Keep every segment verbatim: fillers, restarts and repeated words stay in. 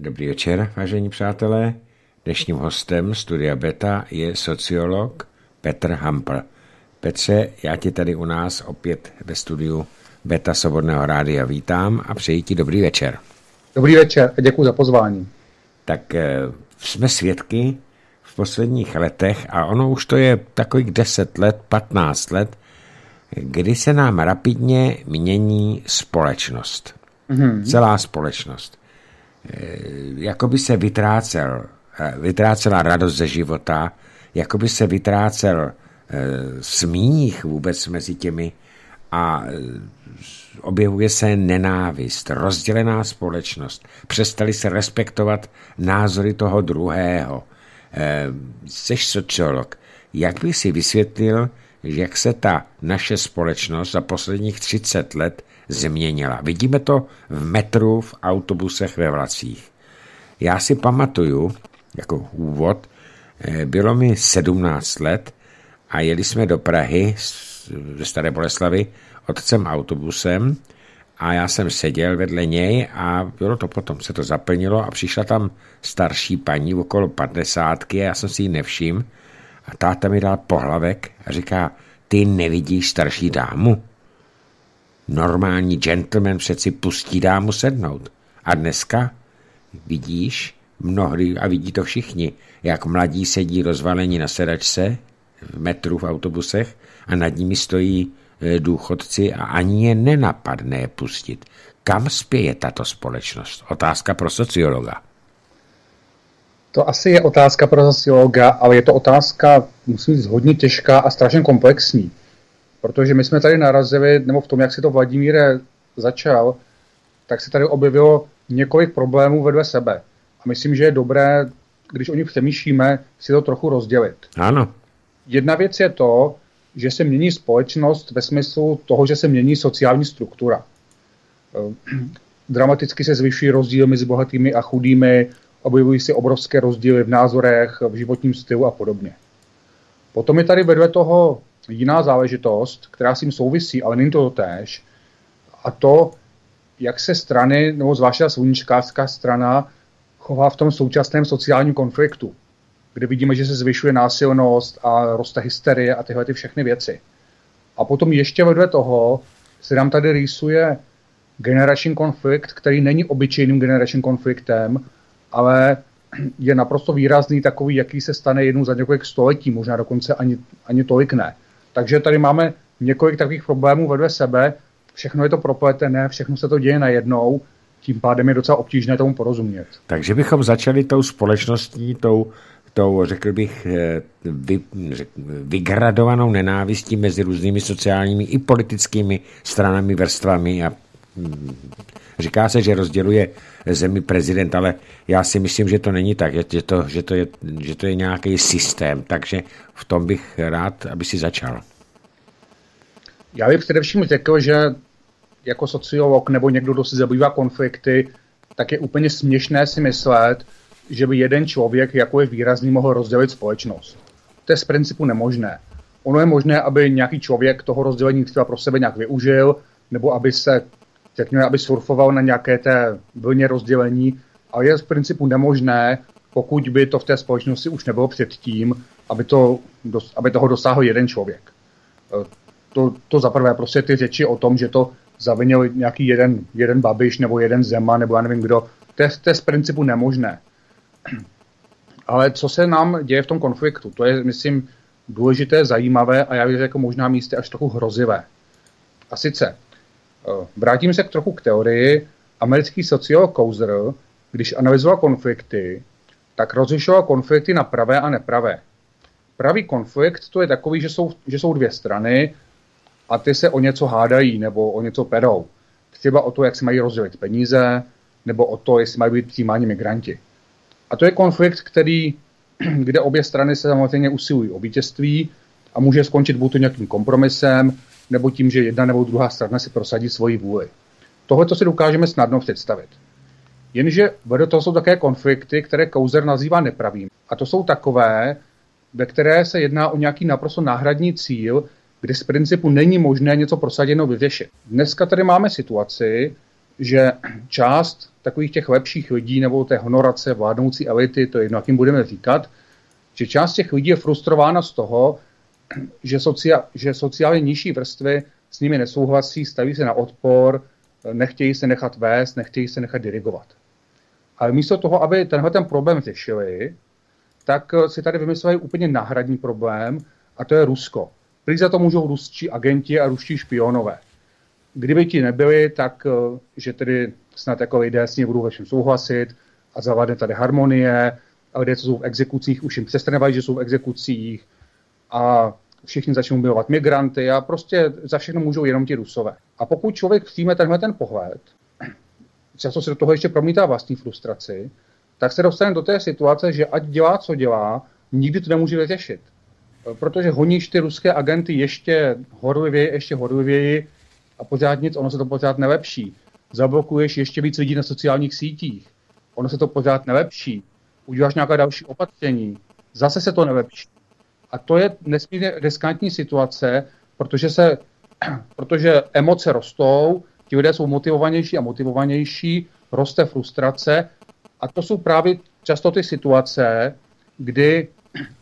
Dobrý večer, vážení přátelé. Dnešním hostem Studia Beta je sociolog Petr Hampl. Petře, já tě tady u nás opět ve studiu Beta Svobodného rádia vítám a přeji ti dobrý večer. Dobrý večer a děkuji za pozvání. Tak jsme svědky v posledních letech, a ono už to je takových deset let, patnáct let, kdy se nám rapidně mění společnost. Mm-hmm. Celá společnost. Jakoby se vytrácel, vytrácela radost ze života, jakoby se vytrácel smích vůbec mezi těmi a objevuje se nenávist, rozdělená společnost. Přestali se respektovat názory toho druhého. Jsi sociolog. Jak bych si vysvětlil, jak se ta naše společnost za posledních třicet let změnila? Vidíme to v metru, v autobusech, ve vlacích. Já si pamatuju, jako úvod, bylo mi sedmnáct let a jeli jsme do Prahy ze Staré Boleslavy otcem autobusem a já jsem seděl vedle něj a bylo to potom, se to zaplnilo a přišla tam starší paní okolo padesátky a já jsem si ji nevšiml a táta mi dal pohlavek a říká, ty nevidíš starší dámu? Normální gentleman přeci pustí dámu sednout. A dneska vidíš mnohdy, a vidí to všichni, jak mladí sedí rozvalení na sedačce v metru, v autobusech a nad nimi stojí důchodci a ani je nenapadne je pustit. Kam spěje tato společnost? Otázka pro sociologa. To asi je otázka pro sociologa, ale je to otázka, musí být hodně těžká a strašně komplexní. Protože my jsme tady narazili, nebo v tom, jak si to Vladimíre začal, tak se tady objevilo několik problémů vedle sebe. A myslím, že je dobré, když o nich přemýšlíme, si to trochu rozdělit. Ano. Jedna věc je to, že se mění společnost ve smyslu toho, že se mění sociální struktura. Dramaticky se zvyšují rozdíly mezi bohatými a chudými, objevují se obrovské rozdíly v názorech, v životním stylu a podobně. Potom je tady vedle toho jiná záležitost, která s tím souvisí, ale není to totéž, a to, jak se strany, nebo zvláště ta sluníčkářská strana, chová v tom současném sociálním konfliktu, kde vidíme, že se zvyšuje násilnost a roste hysterie a tyhle ty všechny věci. A potom ještě vedle toho se nám tady rýsuje generační konflikt, který není obyčejným generačním konfliktem, ale je naprosto výrazný takový, jaký se stane jednou za několik století, možná dokonce ani, ani tolik ne. Takže tady máme několik takových problémů vedle sebe, všechno je to propletené, všechno se to děje najednou, tím pádem je docela obtížné tomu porozumět. Takže bychom začali tou společností, tou, tou řekl bych, vy, vygradovanou nenávistí mezi různými sociálními i politickými stranami, vrstvami a říká se, že rozděluje zemi prezident, ale já si myslím, že to není tak, že to, že to je, že to je nějaký systém, takže v tom bych rád, aby si začal. Já bych především řekl, že jako sociolog nebo někdo, kdo se zabývá konflikty, tak je úplně směšné si myslet, že by jeden člověk, jako je výrazný, mohl rozdělit společnost. To je z principu nemožné. Ono je možné, aby nějaký člověk toho rozdělení třeba pro sebe nějak využil, nebo aby se řekněme, aby surfoval na nějaké té vlně rozdělení, ale je z principu nemožné, pokud by to v té společnosti už nebylo předtím, aby, to, aby toho dosáhl jeden člověk. To, to zaprvé prostě ty řeči o tom, že to zavinil nějaký jeden, jeden Babiš nebo jeden Zeman nebo já nevím kdo, to je, to je z principu nemožné. Ale co se nám děje v tom konfliktu, to je, myslím, důležité, zajímavé a já bych řekl možná místy až trochu hrozivé. A sice vrátím se k trochu k teorii. Americký sociolog Kousr, když analyzoval konflikty, tak rozlišoval konflikty na pravé a nepravé. Pravý konflikt to je takový, že jsou, že jsou dvě strany a ty se o něco hádají nebo o něco perou. Třeba o to, jak se mají rozdělit peníze, nebo o to, jestli mají být přijímáni migranti. A to je konflikt, který, kde obě strany se samozřejmě usilují o vítězství a může skončit buď to nějakým kompromisem, nebo tím, že jedna nebo druhá strana si prosadí svoji vůli. Tohle to si dokážeme snadno představit. Jenže vedle toho jsou také konflikty, které Kousr nazývá nepravými. A to jsou takové, ve které se jedná o nějaký naprosto náhradní cíl, kdy z principu není možné něco prosaděno vyřešit. Dneska tady máme situaci, že část takových těch lepších lidí nebo té honorace vládnoucí elity, to je jedno, jak jim budeme říkat, že část těch lidí je frustrována z toho, že, socia, že sociálně nižší vrstvy s nimi nesouhlasí, staví se na odpor, nechtějí se nechat vést, nechtějí se nechat dirigovat. Ale místo toho, aby tenhle ten problém řešili, tak si tady vymysleli úplně náhradní problém, a to je Rusko. Prý za to můžou ruští agenti a ruští špionové. Kdyby ti nebyli, tak že tedy snad jako lidé s ním budou ve všem souhlasit a zavádne tady harmonie, a lidé, co jsou v exekucích, už jim přestřenávají, že jsou v exekucích a všichni začnou milovat migranty a prostě za všechno můžou jenom ti Rusové. A pokud člověk přijme tenhle ten pohled, často se do toho ještě promítá vlastní frustraci, tak se dostane do té situace, že ať dělá, co dělá, nikdy to nemůže vyřešit. Protože honíš ty ruské agenty ještě horlivěji, ještě horlivěji a pořád nic, ono se to pořád nelepší. Zablokuješ ještě víc lidí na sociálních sítích, ono se to pořád nelepší. Uděláš nějaká další opatření, zase se to nelepší. A to je nesmírně riskantní situace, protože, se, protože emoce rostou, ti lidé jsou motivovanější a motivovanější, roste frustrace a to jsou právě často ty situace, kdy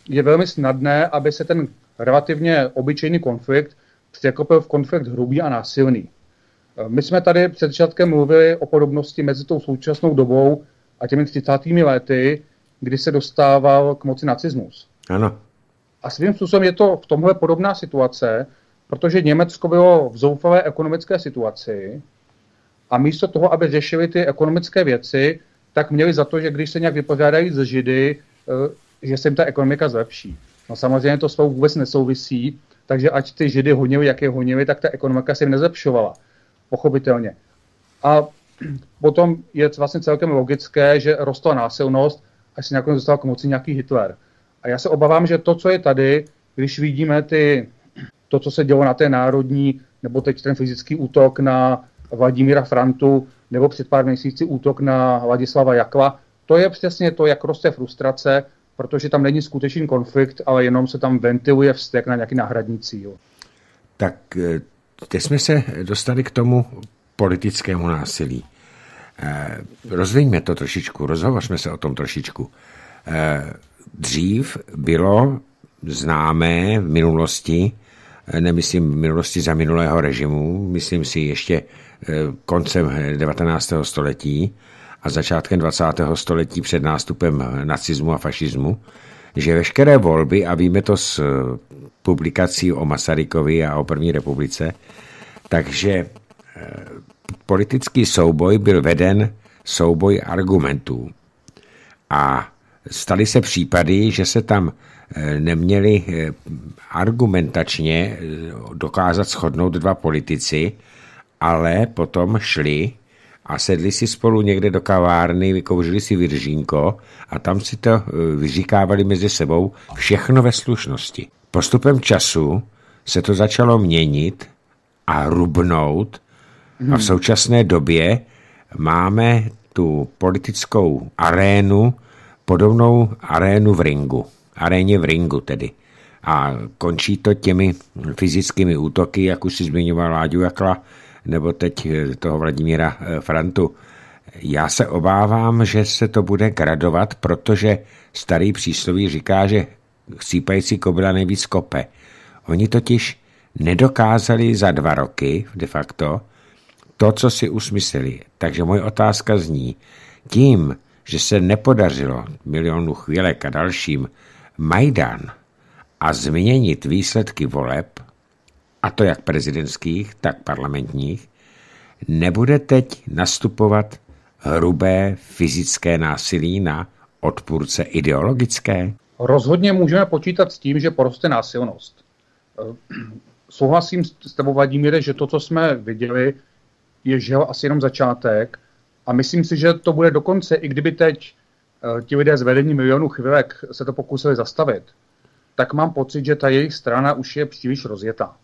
je velmi snadné, aby se ten relativně obyčejný konflikt překopil v konflikt hrubý a násilný. My jsme tady před začátkem mluvili o podobnosti mezi tou současnou dobou a těmi třicátými lety, kdy se dostával k moci nacismus. Ano. A svým způsobem je to v tomhle podobná situace, protože Německo bylo v zoufalé ekonomické situaci a místo toho, aby řešili ty ekonomické věci, tak měli za to, že když se nějak vypořádají z Židy, že se jim ta ekonomika zlepší. No samozřejmě to spolu vůbec nesouvisí, takže ať ty Židy honili, jak je honili, tak ta ekonomika se jim nezlepšovala. Pochopitelně. A potom je vlastně celkem logické, že rostla násilnost, až se nakonec dostal k moci nějaký Hitler. A já se obávám, že to, co je tady, když vidíme ty, to, co se dělo na té národní, nebo teď ten fyzický útok na Vladimíra Frantu, nebo před pár měsíci útok na Ladislava Jakla, to je přesně to, jak roste frustrace, protože tam není skutečný konflikt, ale jenom se tam ventiluje vztek na nějaký náhradní cíl. Tak teď jsme se dostali k tomu politickému násilí. Eh, rozviňme to trošičku, rozhovořme se o tom trošičku. Eh, dřív bylo známé v minulosti, nemyslím v minulosti za minulého režimu, myslím si ještě koncem devatenáctého století a začátkem dvacátého století před nástupem nacismu a fašismu, že veškeré volby, a víme to z publikací o Masarykovi a o první republice, takže politický souboj byl veden souboj argumentů. A staly se případy, že se tam neměli argumentačně dokázat shodnout dva politici, ale potom šli a sedli si spolu někde do kavárny, vykouřili si viržínko a tam si to vyříkávali mezi sebou všechno ve slušnosti. Postupem času se to začalo měnit a rubnout a v současné době máme tu politickou arénu, podobnou arénu v ringu, aréně v ringu tedy. A končí to těmi fyzickými útoky, jak už si zmiňoval Láďu Jakla, nebo teď toho Vladimíra Frantu. Já se obávám, že se to bude gradovat, protože starý přísloví říká, že chcípající kobyla nejvíc kope. Oni totiž nedokázali za dva roky de facto to, co si usmysleli. Takže moje otázka zní, tím, že se nepodařilo Milionu chvílek a dalším Majdan a změnit výsledky voleb, a to jak prezidentských, tak parlamentních, nebude teď nastupovat hrubé fyzické násilí na odpůrce ideologické? Rozhodně můžeme počítat s tím, že poroste násilnost. Souhlasím s tebou, Vladimíre, že to, co jsme viděli, je žel asi jenom začátek. A myslím si, že to bude dokonce, i kdyby teď e, ti lidé z vedení Milionu chvilek se to pokusili zastavit, tak mám pocit, že ta jejich strana už je příliš rozjetá.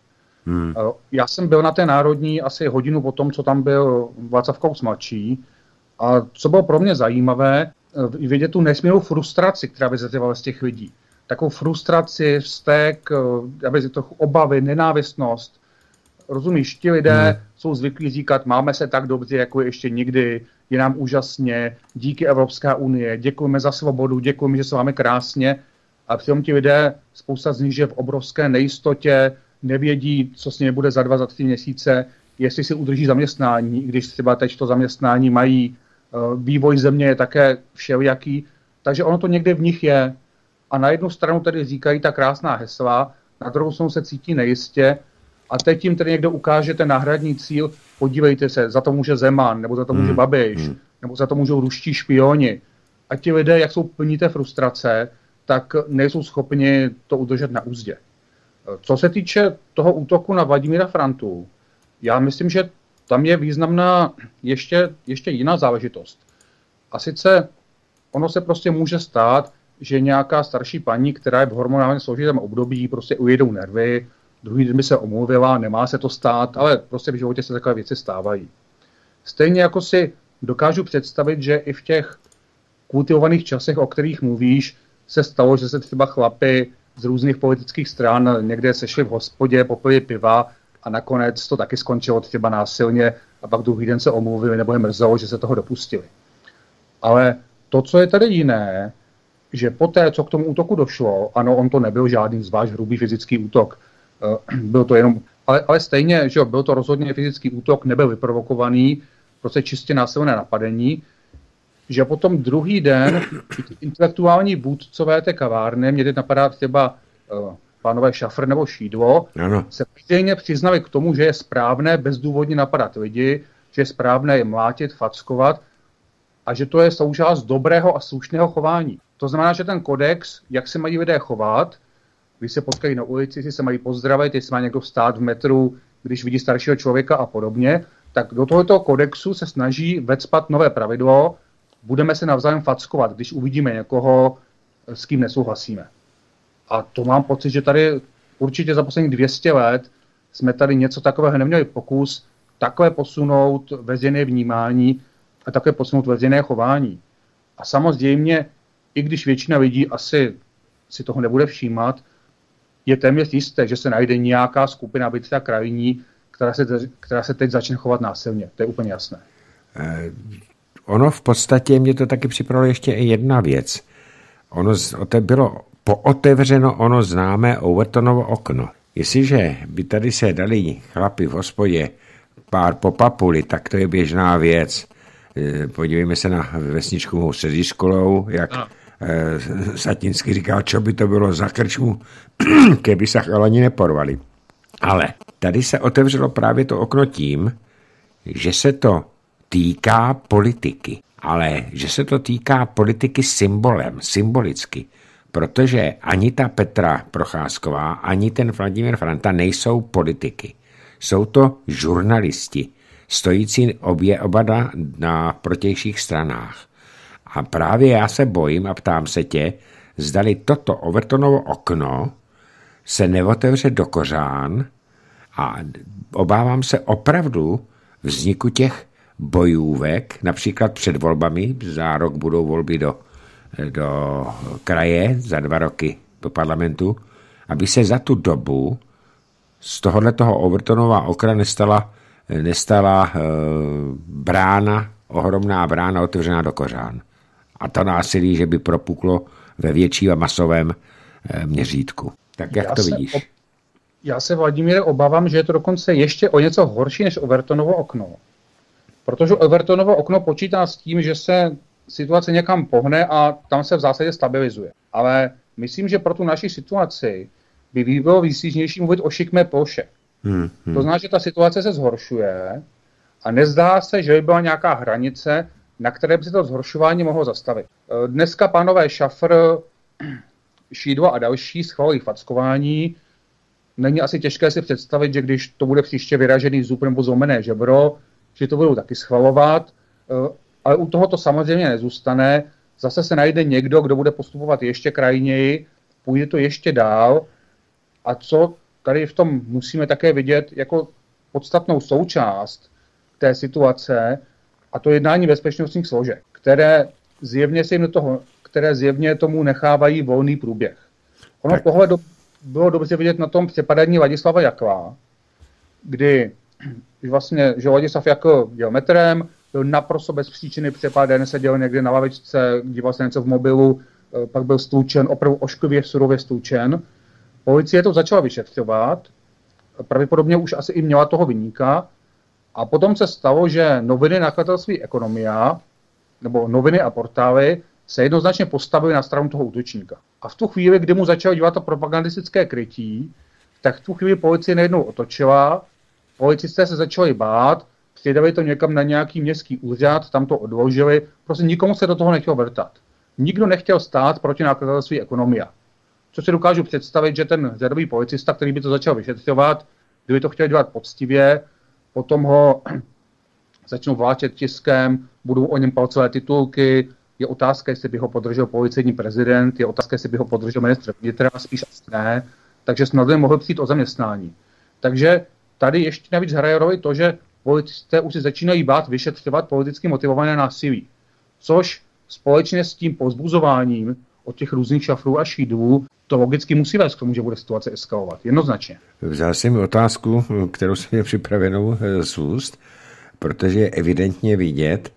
Hmm. E, já jsem byl na té národní asi hodinu po tom, co tam byl Václav Klaus mladší. A co bylo pro mě zajímavé, e, vidět tu nesmírnou frustraci, která vyzatěvala z těch lidí. Takovou frustraci, vztek, e, aby to obavy, nenávistnost. E, Rozumíš, ti lidé hmm. jsou zvyklí říkat, máme se tak dobře, jako ještě nikdy, je nám úžasně, díky Evropská unie, děkujeme za svobodu, děkujeme, že se máme krásně. A přitom ti lidé, spousta z nich je v obrovské nejistotě, nevědí, co s nimi bude za dva, za tři měsíce, jestli si udrží zaměstnání, když třeba teď to zaměstnání mají, vývoj země je také všelijaký, takže ono to někde v nich je. A na jednu stranu tedy říkají ta krásná hesla, na druhou stranu se cítí nejistě a teď jim tedy někdo ukáže ten náhradní cíl, podívejte se, za to může Zeman, nebo za to může hmm. Babiš, hmm. nebo za to můžou ruští špioni. A ti lidé, jak jsou plní té frustrace, tak nejsou schopni to udržet na úzdě. Co se týče toho útoku na Vladimíra Frantu, já myslím, že tam je významná ještě, ještě jiná záležitost. A sice ono se prostě může stát, že nějaká starší paní, která je v hormonálně složitém období, prostě ujedou nervy, druhý den by se omluvila, nemá se to stát, ale prostě v životě se takové věci stávají. Stejně jako si dokážu představit, že i v těch kultivovaných časech, o kterých mluvíš, se stalo, že se třeba chlapy z různých politických stran někde sešli v hospodě, popili piva a nakonec to taky skončilo třeba násilně a pak druhý den se omluvili nebo je mrzelo, že se toho dopustili. Ale to, co je tady jiné, že poté, co k tomu útoku došlo, ano, on to nebyl žádný zvlášť hrubý fyzický útok, byl to jenom, ale, ale stejně, že byl to rozhodně fyzický útok, nebyl vyprovokovaný, prostě čistě násilné napadení, že potom druhý den intelektuální vůdcové té kavárny, mě teď napadá třeba uh, pánové Šafr nebo Šídlo, ano. se stejně přiznali k tomu, že je správné bezdůvodně napadat lidi, že je správné je mlátit, fackovat a že to je součást dobrého a slušného chování. To znamená, že ten kodex, jak se mají lidé chovat, když se potkají na ulici, jestli se mají pozdravit, jestli má někdo stát v metru, když vidí staršího člověka a podobně, tak do tohoto kodexu se snaží vecpat nové pravidlo, budeme se navzájem fackovat, když uvidíme někoho, s kým nesouhlasíme. A to mám pocit, že tady určitě za posledních dvě stě let jsme tady něco takového neměli pokus, takové posunout veřejné vnímání a takové posunout veřejné chování. A samozřejmě, i když většina lidí asi si toho nebude všímat, je téměř jisté, že se najde nějaká skupina, byť ta krajní, která se, která se teď začne chovat násilně. To je úplně jasné. Ono v podstatě, mě to taky připravilo ještě jedna věc. Ono bylo pootevřeno ono známé Overtonovo okno. Jestliže by tady se dali chlapi v hospodě pár po papuli, tak to je běžná věc. Podívejme se na vesničku mou střední školou, jak no. Satinsky říkal, čo by to bylo za krčmu, keby se chalani neporvali. Ale tady se otevřelo právě to okno tím, že se to týká politiky, ale že se to týká politiky symbolem, symbolicky, protože ani ta Petra Procházková, ani ten Vladimír Franta nejsou politiky. Jsou to žurnalisti, stojící obě oba na, na protějších stranách. A právě já se bojím a ptám se tě, zdali toto Overtonovo okno se neotevře do kořán a obávám se opravdu vzniku těch bojůvek, například před volbami, za rok budou volby do, do kraje, za dva roky do parlamentu, aby se za tu dobu z tohohletoho Overtonova okra nestala, nestala e, brána, ohromná brána otevřená do kořán. A to násilí, že by propuklo ve větší a masovém e, měřítku. Tak jak já to vidíš? Ob... Já se, Vladimíre, obávám, že je to dokonce ještě o něco horší než Overtonovo okno. Protože Overtonovo okno počítá s tím, že se situace někam pohne a tam se v zásadě stabilizuje. Ale myslím, že pro tu naši situaci by bylo výstižnější mluvit o šikmé ploše. Hmm, hmm. To znamená, že ta situace se zhoršuje a nezdá se, že by byla nějaká hranice, na které by se to zhoršování mohlo zastavit. Dneska pánové Šafr, Šídlo a další schvalují fackování. Není asi těžké si představit, že když to bude příště vyražený zub nebo zlomené žebro, že to budou taky schvalovat, ale u toho to samozřejmě nezůstane. Zase se najde někdo, kdo bude postupovat ještě krajněji, půjde to ještě dál. A co tady v tom musíme také vidět jako podstatnou součást té situace, a to jednání bezpečnostních složek, které zjevně, se jim do toho, které zjevně tomu nechávají volný průběh. Ono tohle do, bylo dobře vidět na tom přepadání Ladislava Jakla, kdy vlastně, že Ladislav Jakl děl metrem, byl naprosto bez příčiny přepaden, seděl někde na lavičce, díval se něco v mobilu, pak byl stlučen, opravdu ošklivě, surově stlučen. Policie to začala vyšetřovat, pravděpodobně už asi i měla toho viníka, a potom se stalo, že noviny nakladatelství Ekonomia, nebo noviny a portály, se jednoznačně postavili na stranu toho útočníka. A v tu chvíli, kdy mu začalo dělat to propagandistické krytí, tak v tu chvíli policie najednou otočila, policisté se začali bát, přidali to někam na nějaký městský úřad, tam to odložili, prostě nikomu se do toho nechtělo vrtat. Nikdo nechtěl stát proti nakladatelství Ekonomia. Co si dokážu představit, že ten řadový policista, který by to začal vyšetřovat, kdyby to chtěl dělat poctivě, potom ho začnou vláčet tiskem, budou o něm palcové titulky, je otázka, jestli by ho podržel policejní prezident, je otázka, jestli by ho podržel ministr vnitra, spíš asi ne, takže snad by mohl přijít o zaměstnání. Takže tady ještě navíc hraje roli to, že policisté už si začínají bát vyšetřovat politicky motivované násilí, což společně s tím povzbuzováním od těch různých šafrů a šídů, to logicky musí vést k tomu, že bude situace eskalovat. Jednoznačně. Vzal jsem otázku, kterou jsem měl připravenou z úst, protože je evidentně vidět,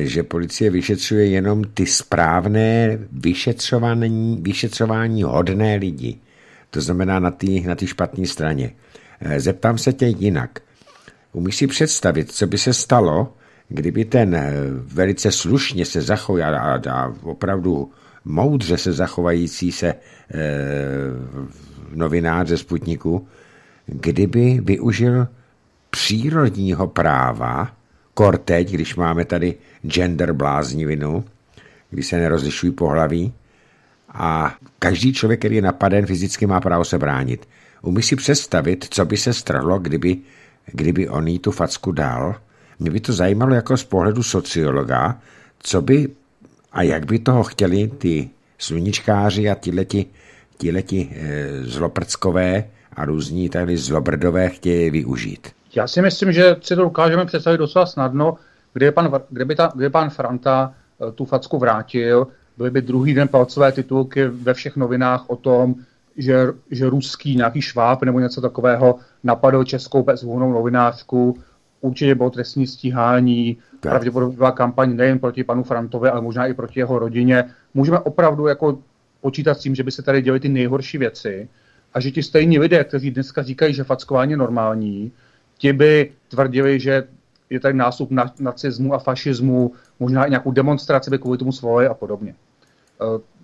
že policie vyšetřuje jenom ty správné vyšetřování, vyšetřování hodné lidi. To znamená na té na té špatné straně. Zeptám se tě jinak. Umíš si představit, co by se stalo, kdyby ten velice slušně se zachoval a, a opravdu moudře se zachovající se e, novinář ze Sputniku, kdyby využil přírodního práva, kor teď, když máme tady gender bláznivinu, kdy se nerozlišují pohlaví a každý člověk, který je napaden fyzicky, má právo se bránit. Umíš si představit, co by se strhlo, kdyby, kdyby on jí tu facku dal? Mě by to zajímalo jako z pohledu sociologa, co by a jak by toho chtěli ty sluníčkáři a tíhleti, tíhleti zloprckové a různí tady zlobrdové chtějí využít? Já si myslím, že si to dokážeme představit docela snadno, kdyby pan, kdyby ta, kdyby pan Franta tu facku vrátil, byly by druhý den palcové titulky ve všech novinách o tom, že, že ruský nějaký šváb nebo něco takového napadl českou bezvůnnou novinářku, určitě bylo trestní stíhání, tak. Pravděpodobně byla kampaň nejen proti panu Frantovi, ale možná i proti jeho rodině. Můžeme opravdu jako počítat s tím, že by se tady děly ty nejhorší věci a že ti stejní lidé, kteří dneska říkají, že fackování je normální, ti by tvrdili, že je tady nástup na nacismu a fašismu, možná i nějakou demonstraci by kvůli tomu svolali a podobně. E,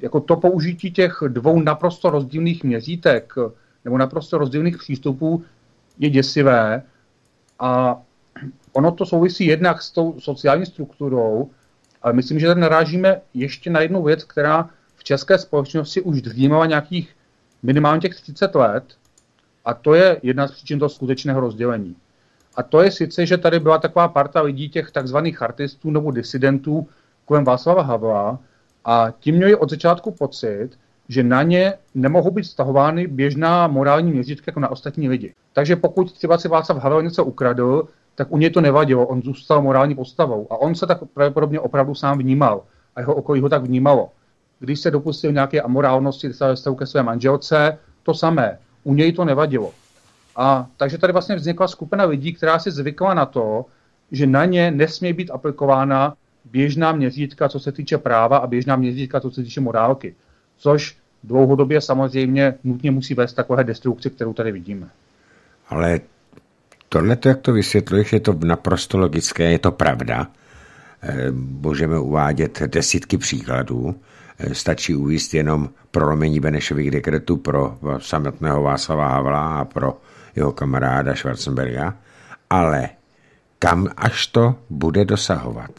jako to použití těch dvou naprosto rozdílných měřítek nebo naprosto rozdílných přístupů je děsivé a ono to souvisí jednak s tou sociální strukturou, ale myslím, že tady narážíme ještě na jednu věc, která v české společnosti už dřímala nějakých minimálně těch třicet let, a to je jedna z příčin toho skutečného rozdělení. A to je sice, že tady byla taková parta lidí, těch takzvaných artistů nebo disidentů kolem Václava Havla, a tím měli od začátku pocit, že na ně nemohou být stahovány běžná morální měřítka jako na ostatní lidi. Takže pokud třeba si Václav Havel něco ukradl, tak u něj to nevadilo, on zůstal morální postavou a on se tak pravděpodobně opravdu sám vnímal a jeho okolí ho tak vnímalo. Když se dopustil nějaké amorálnosti, když se vztahu ke své manželce, to samé, u něj to nevadilo. A takže tady vlastně vznikla skupina lidí, která si zvykla na to, že na ně nesmí být aplikována běžná měřítka, co se týče práva a běžná měřítka, co se týče morálky, což dlouhodobě samozřejmě nutně musí vést takové destrukci, kterou tady vidíme. Ale tohle, jak to vysvětluješ, je to naprosto logické, je to pravda. Můžeme uvádět desítky příkladů. Stačí uvést jenom prolomení Benešových dekretů pro samotného Václava Havla a pro jeho kamaráda Schwarzenberga. Ale kam až to bude dosahovat?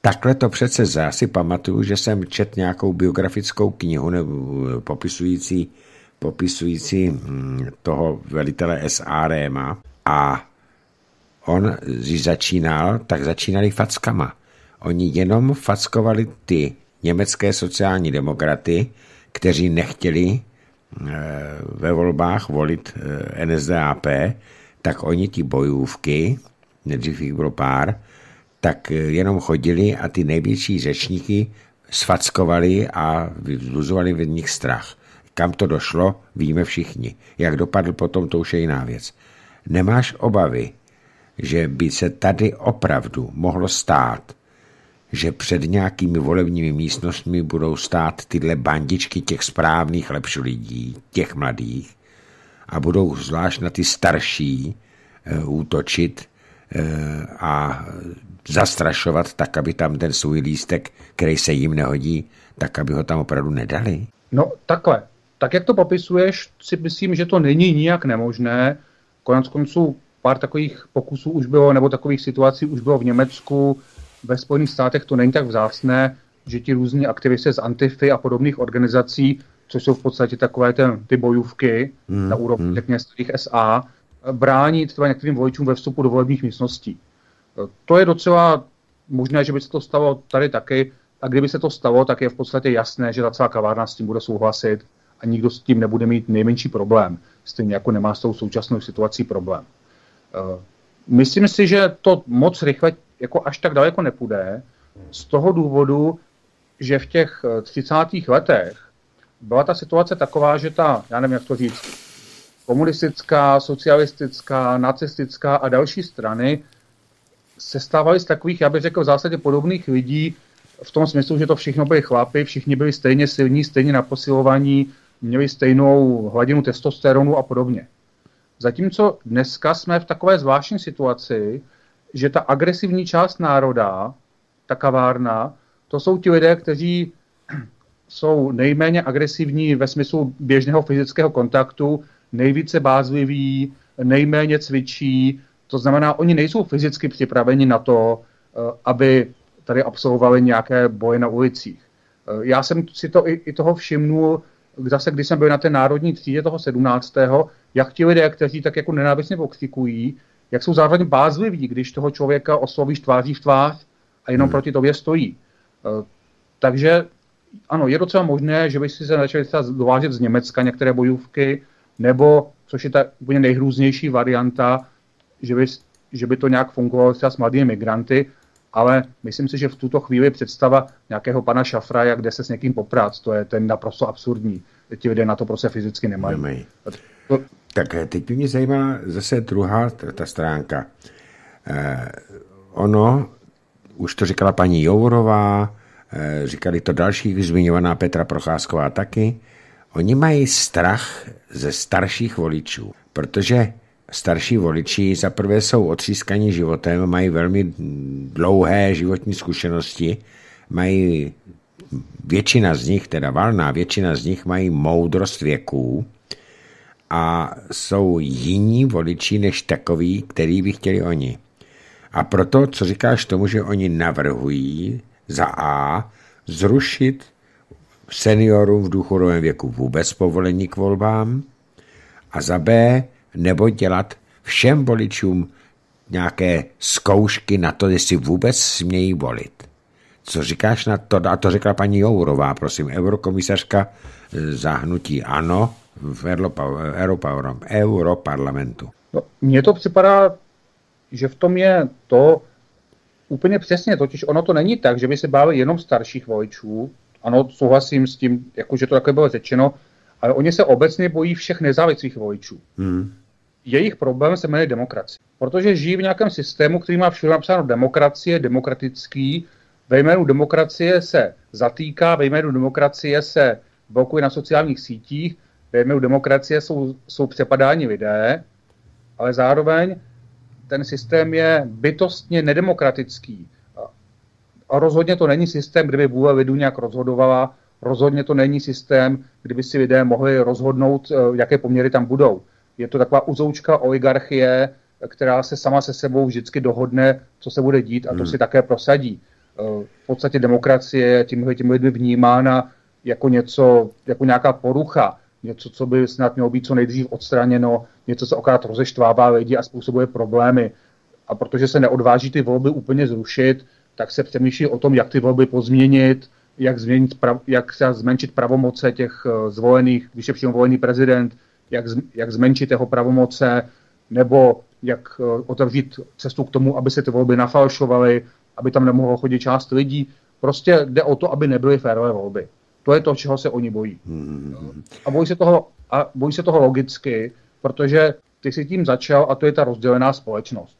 Takhle to přece já si pamatuju, že jsem čet nějakou biografickou knihu nebo popisující, popisující toho velitele es á dé em a on, když začínal, tak začínali fackama. Oni jenom fackovali ty německé sociální demokraty, kteří nechtěli ve volbách volit en es dé á pé, tak oni ty bojůvky, nejdřív jich bylo pár, tak jenom chodili a ty největší řečníky sfackovali a vzbuzovali v nich strach. Kam to došlo, víme všichni. Jak dopadl potom, to už je jiná věc. Nemáš obavy, že by se tady opravdu mohlo stát, že před nějakými volebními místnostmi budou stát tyhle bandičky těch správných lepší lidí, těch mladých, a budou zvlášť na ty starší e, útočit e, a zastrašovat tak, aby tam ten svůj lístek, který se jim nehodí, tak, aby ho tam opravdu nedali? No takhle. Tak, jak to popisuješ, si myslím, že to není nijak nemožné. Konec konců pár takových pokusů už bylo, nebo takových situací už bylo v Německu, ve Spojených státech to není tak vzácné, že ti různí aktivisté z Antify a podobných organizací, což jsou v podstatě takové ten, ty bojůvky mm, na úrovni mm. těch starých S A, brání třeba některým voličům ve vstupu do volebních místností. To je docela možné, že by se to stalo tady taky, a kdyby se to stalo, tak je v podstatě jasné, že ta celá kavárna s tím bude souhlasit a nikdo s tím nebude mít nejmenší problém, stejně jako nemá s tou současnou situací problém. Myslím si, že to moc rychle jako až tak daleko nepůjde, z toho důvodu, že v těch třicátých letech byla ta situace taková, že ta, já nevím, jak to říct, komunistická, socialistická, nacistická a další strany se stávaly z takových, já bych řekl, v zásadě podobných lidí, v tom smyslu, že to všechno byli chlapi, všichni byli stejně silní, stejně naposilovaní, měli stejnou hladinu testosteronu a podobně. Zatímco dneska jsme v takové zvláštní situaci, že ta agresivní část národa, ta kavárna, to jsou ti lidé, kteří jsou nejméně agresivní ve smyslu běžného fyzického kontaktu, nejvíce bázliví, nejméně cvičí. To znamená, oni nejsou fyzicky připraveni na to, aby tady absolvovali nějaké boje na ulicích. Já jsem si to i, i toho všimnul, zase když jsem byl na té národní třídě toho sedmnáctého jak ti lidé, kteří tak jako nenávistně pokřikují, jak jsou zároveň bázliví, když toho člověka oslovíš tváří v tvář a jenom hmm. proti tobě stojí. Takže ano, je docela možné, že by si se začali dovážet z Německa některé bojůvky, nebo, což je ta úplně nejhrůznější varianta, že by, že by to nějak fungovalo třeba s mladými migranty, ale myslím si, že v tuto chvíli představa nějakého pana Šafra, jak jde se s někým poprát, to je ten naprosto absurdní. Ti lidé na to prostě fyzicky nemají. nemají. To... Tak teď mě zajímá zase druhá ta stránka. Eh, ono, už to říkala paní Jourová, eh, říkali to další, zmiňovaná Petra Procházková taky, oni mají strach ze starších voličů, protože starší voliči zaprvé jsou otřískaní životem, mají velmi dlouhé životní zkušenosti, mají většina z nich, teda valná většina z nich mají moudrost věků a jsou jiní voliči než takoví, který by chtěli oni. A proto, co říkáš tomu, že oni navrhují za A zrušit seniorům v důchodovém věku vůbec povolení k volbám a za B nebo dělat všem voličům nějaké zkoušky na to, jestli vůbec smějí volit. Co říkáš na to? A to řekla paní Jourová, prosím, eurokomisařka za hnutí ANO v Europarlamentu. No, mně to připadá, že v tom je to úplně přesně, totiž ono to není tak, že by se báli jenom starších voličů. Ano, souhlasím s tím, jakože to takhle bylo řečeno, ale oni se obecně bojí všech nezávislých voličů. Hmm. Jejich problém se jmenuje demokracie. Protože žijí v nějakém systému, který má všude napsáno demokracie, demokratický. Ve jménu demokracie se zatýká, ve jménu demokracie se blokuje na sociálních sítích, ve jménu demokracie jsou, jsou přepadáni lidé, ale zároveň ten systém je bytostně nedemokratický. A rozhodně to není systém, kde by vůle lidu nějak rozhodovala. Rozhodně to není systém, kdyby si lidé mohli rozhodnout, jaké poměry tam budou. Je to taková uzoučka oligarchie, která se sama se sebou vždycky dohodne, co se bude dít a to hmm. si také prosadí. V podstatě demokracie je těmi, těmi lidmi vnímána jako něco, jako nějaká porucha, něco, co by snad mělo být co nejdřív odstraněno, něco, co okrát rozeštvává lidi a způsobuje problémy. A protože se neodváží ty volby úplně zrušit, tak se přemýšlí o tom, jak ty volby pozměnit, jak, změnit, jak se zmenšit pravomoce těch zvolených, když je přímo volený prezident, jak, jak zmenšit jeho pravomoce, nebo jak otevřít cestu k tomu, aby se ty volby nafalšovaly, aby tam nemohlo chodit část lidí. Prostě jde o to, aby nebyly férové volby. To je to, čeho se oni bojí. A bojí se toho, a bojí se toho logicky, protože ty si tím začal, a to je ta rozdělená společnost.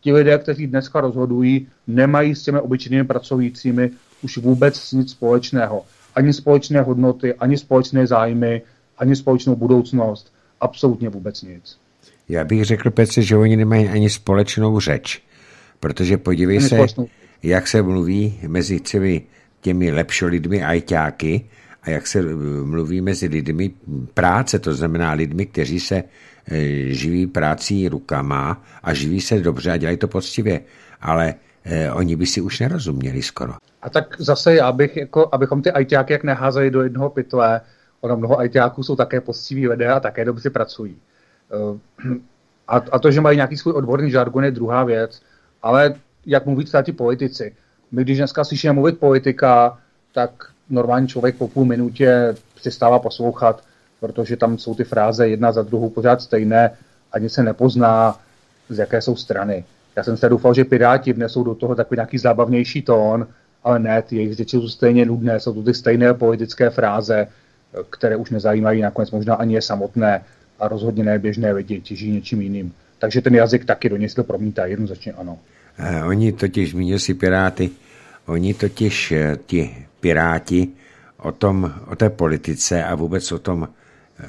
Ti lidé, kteří dneska rozhodují, nemají s těmi obyčejnými pracovnícími už vůbec nic společného. Ani společné hodnoty, ani společné zájmy, ani společnou budoucnost. Absolutně vůbec nic. Já bych řekl, Petře, že oni nemají ani společnou řeč. Protože podívej ani se, společnou. Jak se mluví mezi těmi, těmi lepšolidmi ajťáky a jak se mluví mezi lidmi práce, to znamená lidmi, kteří se živí prací rukama a živí se dobře a dělají to poctivě, ale eh, oni by si už nerozuměli skoro. A tak zase já bych, jako, abychom ty ajťáky jak neházeli do jednoho pytle, ono mnoho ajťáků jsou také poctiví lidé a také dobře pracují. A, a to, že mají nějaký svůj odborný žargon, je druhá věc, ale jak mluví třeba ti politici. My když dneska slyšíme mluvit politika, tak normální člověk po půl minutě přestává poslouchat, protože tam jsou ty fráze jedna za druhou pořád stejné, ani se nepozná, z jaké jsou strany. Já jsem se doufal, že Piráti vnesou do toho takový nějaký zábavnější tón, ale ne, ty jejich řeči jsou stejně nudné, jsou to ty stejné politické fráze, které už nezajímají nakonec možná ani je samotné a rozhodně ne běžné lidi, těží něčím jiným. Takže ten jazyk taky do něj se to promítá, jednoznačně ano. A oni totiž, zmínil si Piráty, oni totiž ti Piráti o, tom, o té politice a vůbec o tom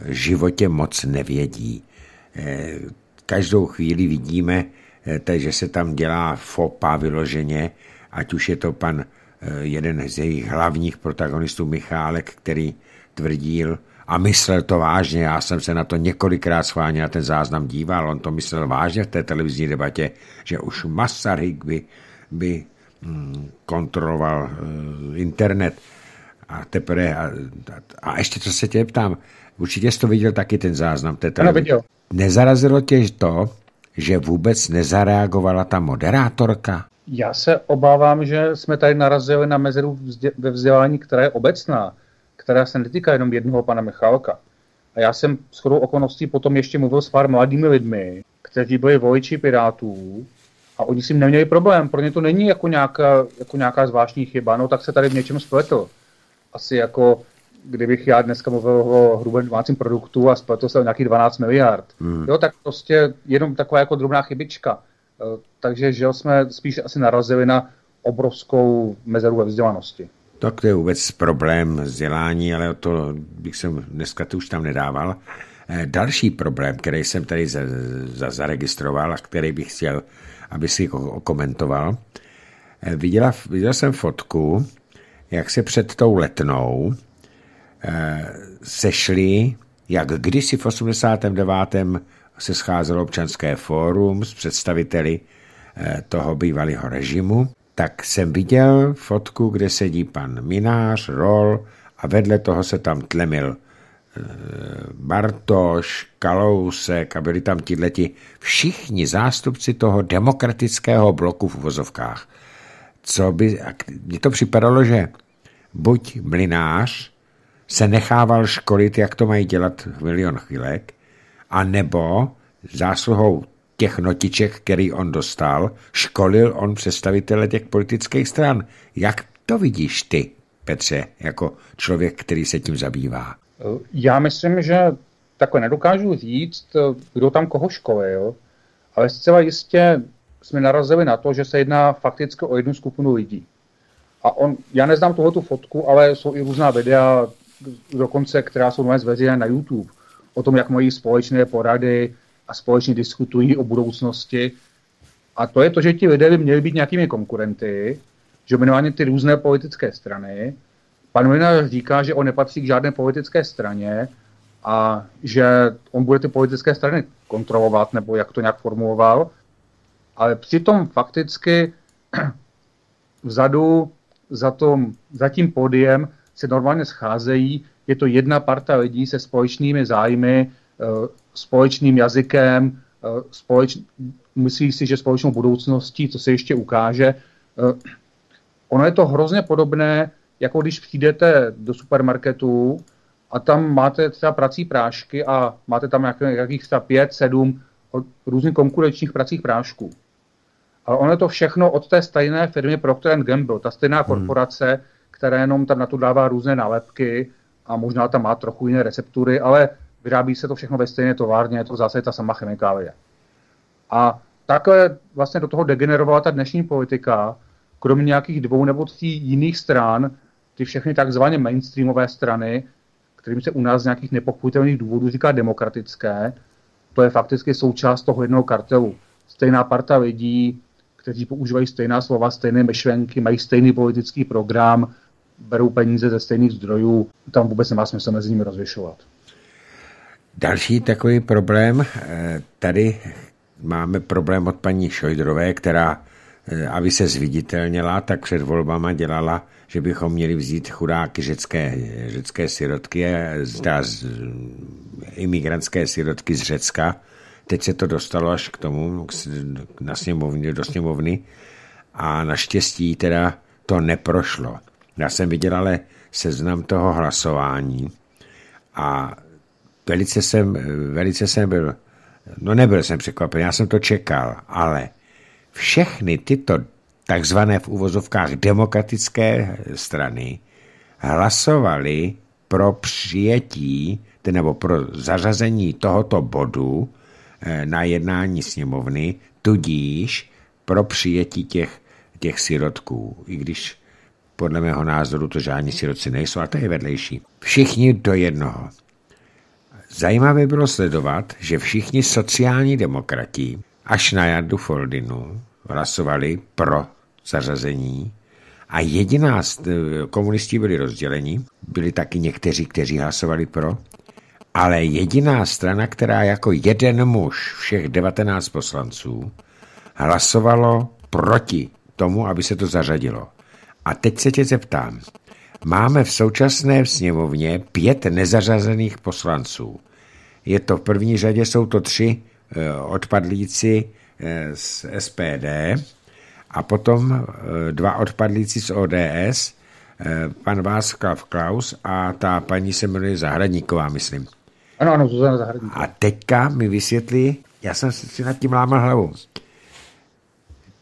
životě moc nevědí. Každou chvíli vidíme, že se tam dělá fopa vyloženě, ať už je to pan jeden z jejich hlavních protagonistů Michálek, který tvrdil a myslel to vážně, já jsem se na to několikrát schválně na ten záznam díval, on to myslel vážně v té televizní debatě, že už Masaryk by, by kontroloval internet. A teprve, a, a ještě co se tě ptám, určitě jsi to viděl taky ten záznam. Ano, viděl. Nezarazilo tě to, že vůbec nezareagovala ta moderátorka? Já se obávám, že jsme tady narazili na mezeru vzdě- ve vzdělání, která je obecná, která se netýká jenom jednoho pana Michálka. A já jsem shodou okolností potom ještě mluvil s pár mladými lidmi, kteří byli voliči Pirátů, a oni si neměli problém. Pro ně to není jako nějaká, jako nějaká zvláštní chyba, no tak se tady v něčem spletl. Asi jako, kdybych já dneska mluvil o hrubém domácím produktu a spletl se o nějakých dvanáct miliard. Hmm. Jo, tak prostě jenom taková jako drobná chybička. Takže že jsme spíš asi narazili na obrovskou mezeru ve vzdělanosti. Tak to je vůbec problém vzdělání, ale to bych jsem dneska to už tam nedával. Další problém, který jsem tady za, za, zaregistroval a který bych chtěl, aby si komentoval. Viděla, viděl jsem fotku, jak se před tou Letnou eh, sešli, jak kdysi v osmdesátém devátém se scházelo občanské fórum s představiteli eh, toho bývalého režimu, tak jsem viděl fotku, kde sedí pan Mynář, Roll a vedle toho se tam tlemil eh, Bartoš, Kalousek a byli tam tihleti všichni zástupci toho demokratického bloku v uvozovkách. Co by, mně to připadalo, že buď Mlynář se nechával školit, jak to mají dělat v milion chvílek, anebo zásluhou těch notiček, který on dostal, školil on představitele těch politických stran. Jak to vidíš ty, Petře, jako člověk, který se tím zabývá? Já myslím, že takhle nedokážu říct, kdo tam koho školil, ale zcela jistě jsme narazili na to, že se jedná fakticky o jednu skupinu lidí. A on, já neznám tohoto fotku, ale jsou i různá videa, dokonce, která jsou zveřejněna na YouTube, o tom, jak mají společné porady a společně diskutují o budoucnosti. A to je to, že ti lidé by měli být nějakými konkurenty, že jmenovány ty různé politické strany. Pan Mlynář říká, že on nepatří k žádné politické straně a že on bude ty politické strany kontrolovat, nebo jak to nějak formuloval, ale přitom fakticky vzadu za, tom, za tím pódiem se normálně scházejí. Je to jedna parta lidí se společnými zájmy, společným jazykem, společ... myslí si, že společnou budoucností, co se ještě ukáže. Ono je to hrozně podobné, jako když přijdete do supermarketu a tam máte třeba prací prášky a máte tam nějakých třeba pět, sedm různých konkurenčních pracích prášků. Ale ono je to všechno od té stejné firmy Procter and Gamble, ta stejná hmm. korporace, která jenom tam na to dává různé nálepky a možná tam má trochu jiné receptury, ale vyrábí se to všechno ve stejné továrně, je to v zásadě ta sama chemikálie. A takhle vlastně do toho degenerovala ta dnešní politika, kromě nějakých dvou nebo tří jiných stran, ty všechny takzvané mainstreamové strany, kterým se u nás z nějakých nepochopitelných důvodů říká demokratické, to je fakticky součást toho jednoho kartelu. Stejná parta lidí, kteří používají stejná slova, stejné myšlenky, mají stejný politický program, berou peníze ze stejných zdrojů, tam vůbec nemá smysl mezi nimi rozlišovat. Další takový problém, tady máme problém od paní Šojdrové, která, aby se zviditelnila, tak před volbama dělala, že bychom měli vzít chudáky řecké, řecké sirotky, zda z, imigrantské sirotky z Řecka. Teď se to dostalo až k tomu, k, na sněmovny, do sněmovny a naštěstí teda to neprošlo. Já jsem viděl ale seznam toho hlasování a velice jsem, velice jsem byl, no nebyl jsem překvapen, já jsem to čekal, ale všechny tyto takzvané v uvozovkách demokratické strany hlasovaly pro přijetí, nebo pro zařazení tohoto bodu na jednání sněmovny, tudíž pro přijetí těch, těch sirotků, i když podle mého názoru to žádní sirotci nejsou, ale to je vedlejší. Všichni do jednoho. Zajímavé bylo sledovat, že všichni sociální demokrati až na Jardu Foldinu hlasovali pro zařazení a jediná komunisti byli rozděleni, byli taky někteří, kteří hlasovali pro, ale jediná strana, která jako jeden muž všech devatenáct poslanců hlasovalo proti tomu, aby se to zařadilo. A teď se tě zeptám, máme v současné sněmovně pět nezařazených poslanců. Je to v první řadě, jsou to tři odpadlíci z S P D a potom dva odpadlíci z O D S, pan Václav Klaus a ta paní se jmenuje Zahradníková, myslím. Ano, ano, Zuzana Zahradníková. A teďka mi vysvětlí, já jsem si nad tím lámal hlavu.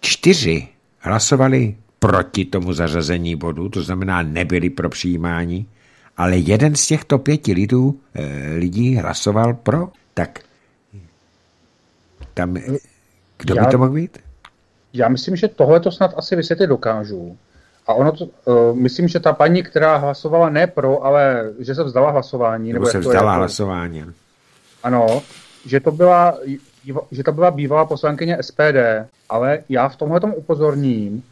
Čtyři hlasovali proti tomu zařazení bodu, to znamená nebyli pro přijímání, ale jeden z těchto pěti lidů, lidí hlasoval pro, tak tam, kdo já, by to mohl být? Já myslím, že tohle to snad asi vysvětlit dokážu. A ono to, uh, myslím, že ta paní, která hlasovala ne pro, ale že se vzdala hlasování. Nebo, nebo se vzdala hlasování. Ano, že to byla, že to byla bývalá poslankyně S P D, ale já v tomhletom upozorním,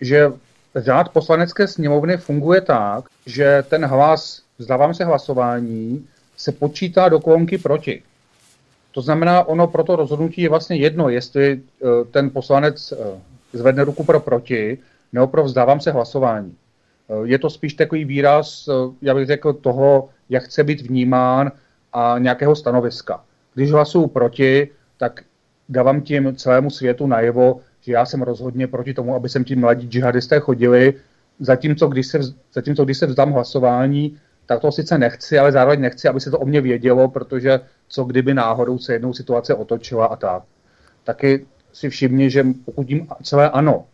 že řád poslanecké sněmovny funguje tak, že ten hlas, vzdávám se hlasování, se počítá do kolonky proti. To znamená, ono pro to rozhodnutí je vlastně jedno, jestli uh, ten poslanec uh, zvedne ruku pro proti, nebo pro vzdávám se hlasování. Uh, je to spíš takový výraz, uh, já bych řekl, toho, jak chce být vnímán a nějakého stanoviska. Když hlasuju proti, tak dávám tím celému světu najevo, že já jsem rozhodně proti tomu, aby sem ti mladí džihadisté chodili, zatímco když, se, zatímco když se vzdám hlasování, tak to sice nechci, ale zároveň nechci, aby se to o mě vědělo, protože co kdyby náhodou se jednou situace otočila a tak. Taky si všimni, že pokud jim celé ano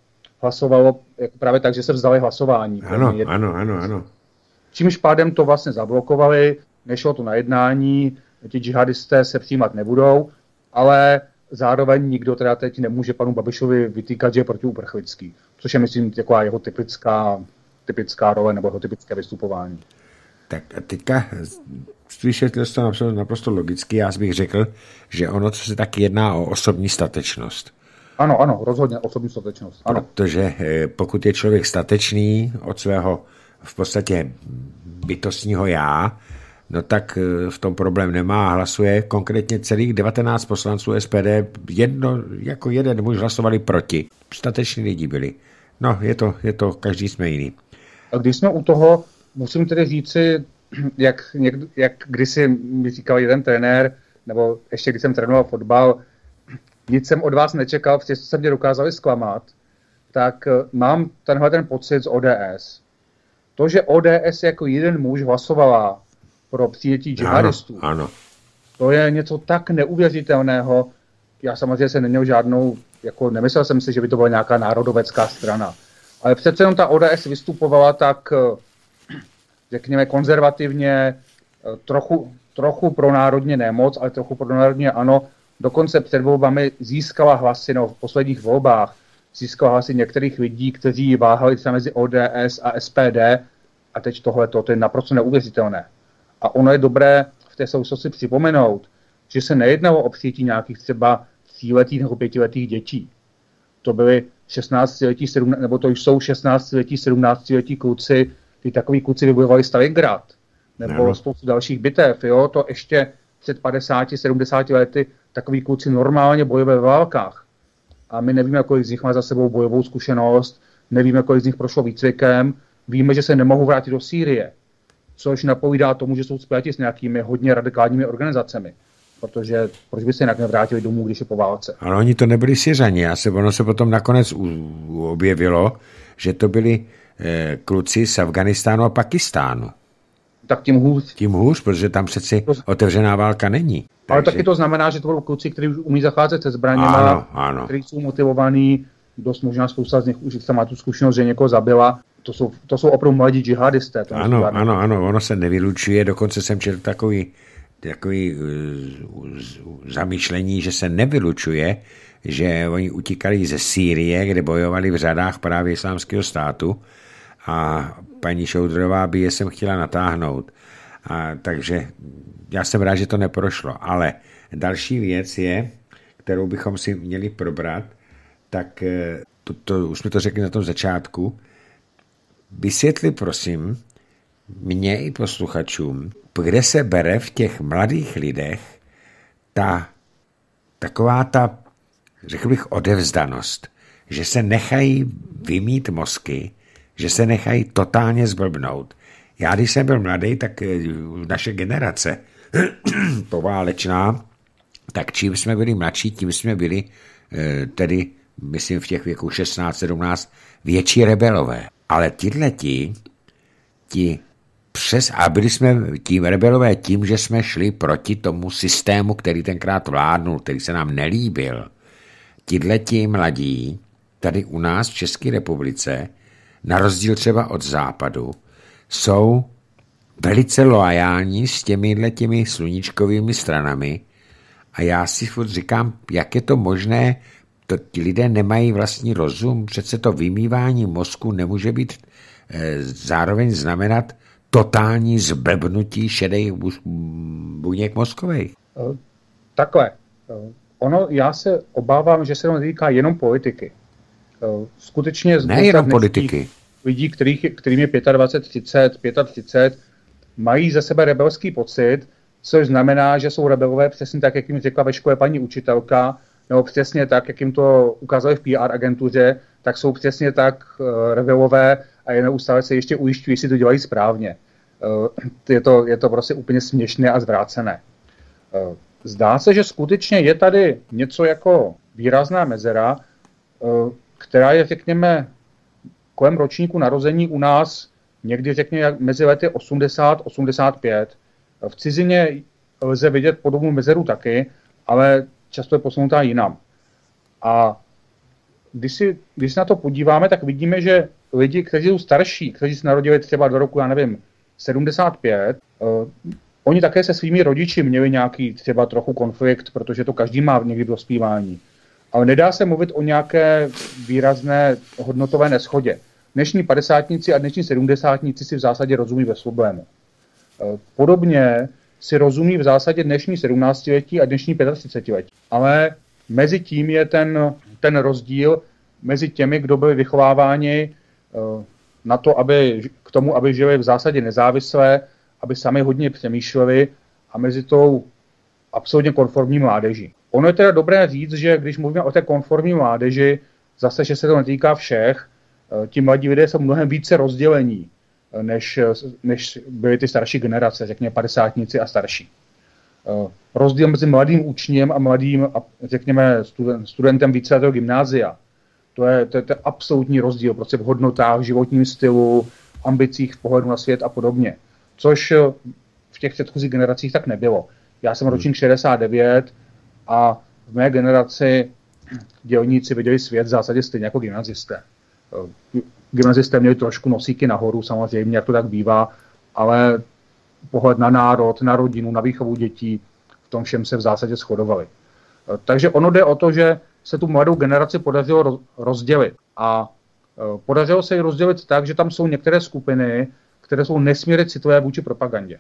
hlasovalo jako právě tak, že se vzdali hlasování. Ano, ano, ano, ano. Čímž pádem to vlastně zablokovali, nešlo to na jednání, ti džihadisté se přijímat nebudou, ale zároveň nikdo teda teď nemůže panu Babišovi vytýkat, že je protiuprchlický, což je, myslím, taková jeho typická, typická role nebo jeho typické vystupování. Tak a teďka vysvětlil jste to naprosto logicky, já bych řekl, že ono, co se tak jedná o osobní statečnost. Ano, ano, rozhodně osobní statečnost. Ano. Protože pokud je člověk statečný od svého v podstatě bytostního já, no tak v tom problém nemá, hlasuje konkrétně celých devatenáct poslanců S P D, jedno, jako jeden muž hlasovali proti. Stateční lidi byli. No, je to, je to, každý jsme jiný. A když jsme u toho, musím tedy říci, jak, někdo, jak kdysi mi říkal jeden trenér, nebo ještě když jsem trénoval fotbal, nic jsem od vás nečekal, v těch, co se mě dokázali zklamat, tak mám tenhle ten pocit z O D S. To, že O D S jako jeden muž hlasovala pro přijetí džihadistů. Ano, ano. To je něco tak neuvěřitelného. Já samozřejmě jsem neměl žádnou, jako nemyslel jsem si, že by to byla nějaká národovecká strana. Ale přece jenom ta O D S vystupovala tak, řekněme, konzervativně, trochu, trochu pronárodně nemoc, ale trochu pronárodně ano, dokonce před volbami získala hlasy, no v posledních volbách získala hlasy některých lidí, kteří váhali se mezi O D S a S P D, a teď tohleto, to je naprosto neuvěřitelné. A ono je dobré v té souvislosti připomenout, že se nejednalo o přijetí nějakých třeba tříletých nebo pětiletých dětí. To byly šestnáctiletí, nebo to už jsou šestnáctiletí, sedmnáctiletí kluci, ty takový kluci vybojovali Stalingrad, nebo no. spoustu dalších bitev, jo, to ještě před padesáti, sedmdesáti lety takový kluci normálně bojové ve válkách. A my nevíme, kolik z nich má za sebou bojovou zkušenost, nevíme, kolik z nich prošlo výcvikem, víme, že se nemohou vrátit do Sýrie, což napovídá tomu, že jsou spjati s nějakými hodně radikálními organizacemi. Protože proč by se jinak nevrátili domů, když je po válce? Ano, oni to nebyli Syřani. A se, ono se potom nakonec u, u, objevilo, že to byli e, kluci z Afganistánu a Pakistánu. Tak tím hůř. Tím hůř, protože tam přeci otevřená válka není. Ale takže... taky to znamená, že to budou kluci, kteří už umí zacházet se zbraněma, kteří jsou motivovaní, dost možná spousta z nich už má tu zkušenost, že někoho zabila. To jsou, to jsou opravdu mladí džihadisté. Ano, ano, ano, ono se nevylučuje, dokonce jsem četl takový takový zamýšlení, že se nevylučuje, že oni utíkali ze Sýrie, kde bojovali v řadách právě Islámského státu, a paní Šoudrová by je sem chtěla natáhnout. A takže já jsem rád, že to neprošlo. Ale další věc je, kterou bychom si měli probrat, tak to, to, už jsme to řekli na tom začátku, vysvětli prosím mně i posluchačům, kde se bere v těch mladých lidech ta taková ta, řekl bych, odevzdanost, že se nechají vymít mozky, že se nechají totálně zblbnout. Já, když jsem byl mladý, tak naše generace poválečná, tak čím jsme byli mladší, tím jsme byli tedy, myslím, v těch věků šestnáct, sedmnáct větší rebelové. Ale tihleti, ti Přes, a byli jsme tím rebelové tím, že jsme šli proti tomu systému, který tenkrát vládnul, který se nám nelíbil. Tihleti mladí tady u nás v České republice, na rozdíl třeba od západu, jsou velice loajální s těmi sluníčkovými stranami, a já si furt říkám, jak je to možné, to ti lidé nemají vlastní rozum, přece to vymývání mozku nemůže být e, zároveň znamenat totální zblbnutí šedejch buněk mozkových. Takhle. Ono, já se obávám, že se to netýká jenom politiky. Skutečně nejenom politiky. Lidí, kterých, kterým je dvacet pět, třicet, třicet pět, mají za sebe rebelský pocit, což znamená, že jsou rebelové přesně tak, jak jim řekla ve škole paní učitelka, nebo přesně tak, jak jim to ukázali v P R agentuře, tak jsou přesně tak rebelové, a je neustále se ještě ujišťují, jestli to dělají správně. Je to, je to prostě úplně směšné a zvrácené. Zdá se, že skutečně je tady něco jako výrazná mezera, která je, řekněme, kolem ročníku narození u nás někdy, řekněme, mezi lety osmdesát až osmdesát pět. V cizině lze vidět podobnou mezeru taky, ale často je posunutá jinam. A když, si, když se na to podíváme, tak vidíme, že lidi, kteří jsou starší, kteří se narodili třeba do roku, já nevím, sedmdesát pět, eh, oni také se svými rodiči měli nějaký třeba trochu konflikt, protože to každý má někdy v dospívání. Ale nedá se mluvit o nějaké výrazné hodnotové neschodě. Dnešní padesátníci a dnešní sedmdesátníci si v zásadě rozumí bez problému. Eh, podobně si rozumí v zásadě dnešní sedmnáctiletí a dnešní třicetiletí. Ale mezi tím je ten, ten rozdíl mezi těmi, kdo byli vychováváni na to, aby, k tomu, aby žili v zásadě nezávisle, aby sami hodně přemýšleli, a mezi tou absolutně konformní mládeží. Ono je teda dobré říct, že když mluvíme o té konformní mládeži, zase, že se to netýká všech, ti mladí lidé jsou mnohem více rozdělení, než, než byly ty starší generace, řekněme padesátníci a starší. Rozdíl mezi mladým učněm a mladým, řekněme, studentem víceletého gymnázia, To je, to je ten absolutní rozdíl prostě v hodnotách, v životním stylu, ambicích, v pohledu na svět a podobně. Což v těch předchozích generacích tak nebylo. Já jsem ročník šedesát devět a v mé generaci dělníci viděli svět v zásadě stejně jako gymnazisté. Gymnazisté měli trošku nosíky nahoru, samozřejmě, jak to tak bývá, ale pohled na národ, na rodinu, na výchovu dětí, v tom všem se v zásadě shodovali. Takže ono jde o to, že se tu mladou generaci podařilo rozdělit. A podařilo se ji rozdělit tak, že tam jsou některé skupiny, které jsou nesmírně citlivé vůči propagandě.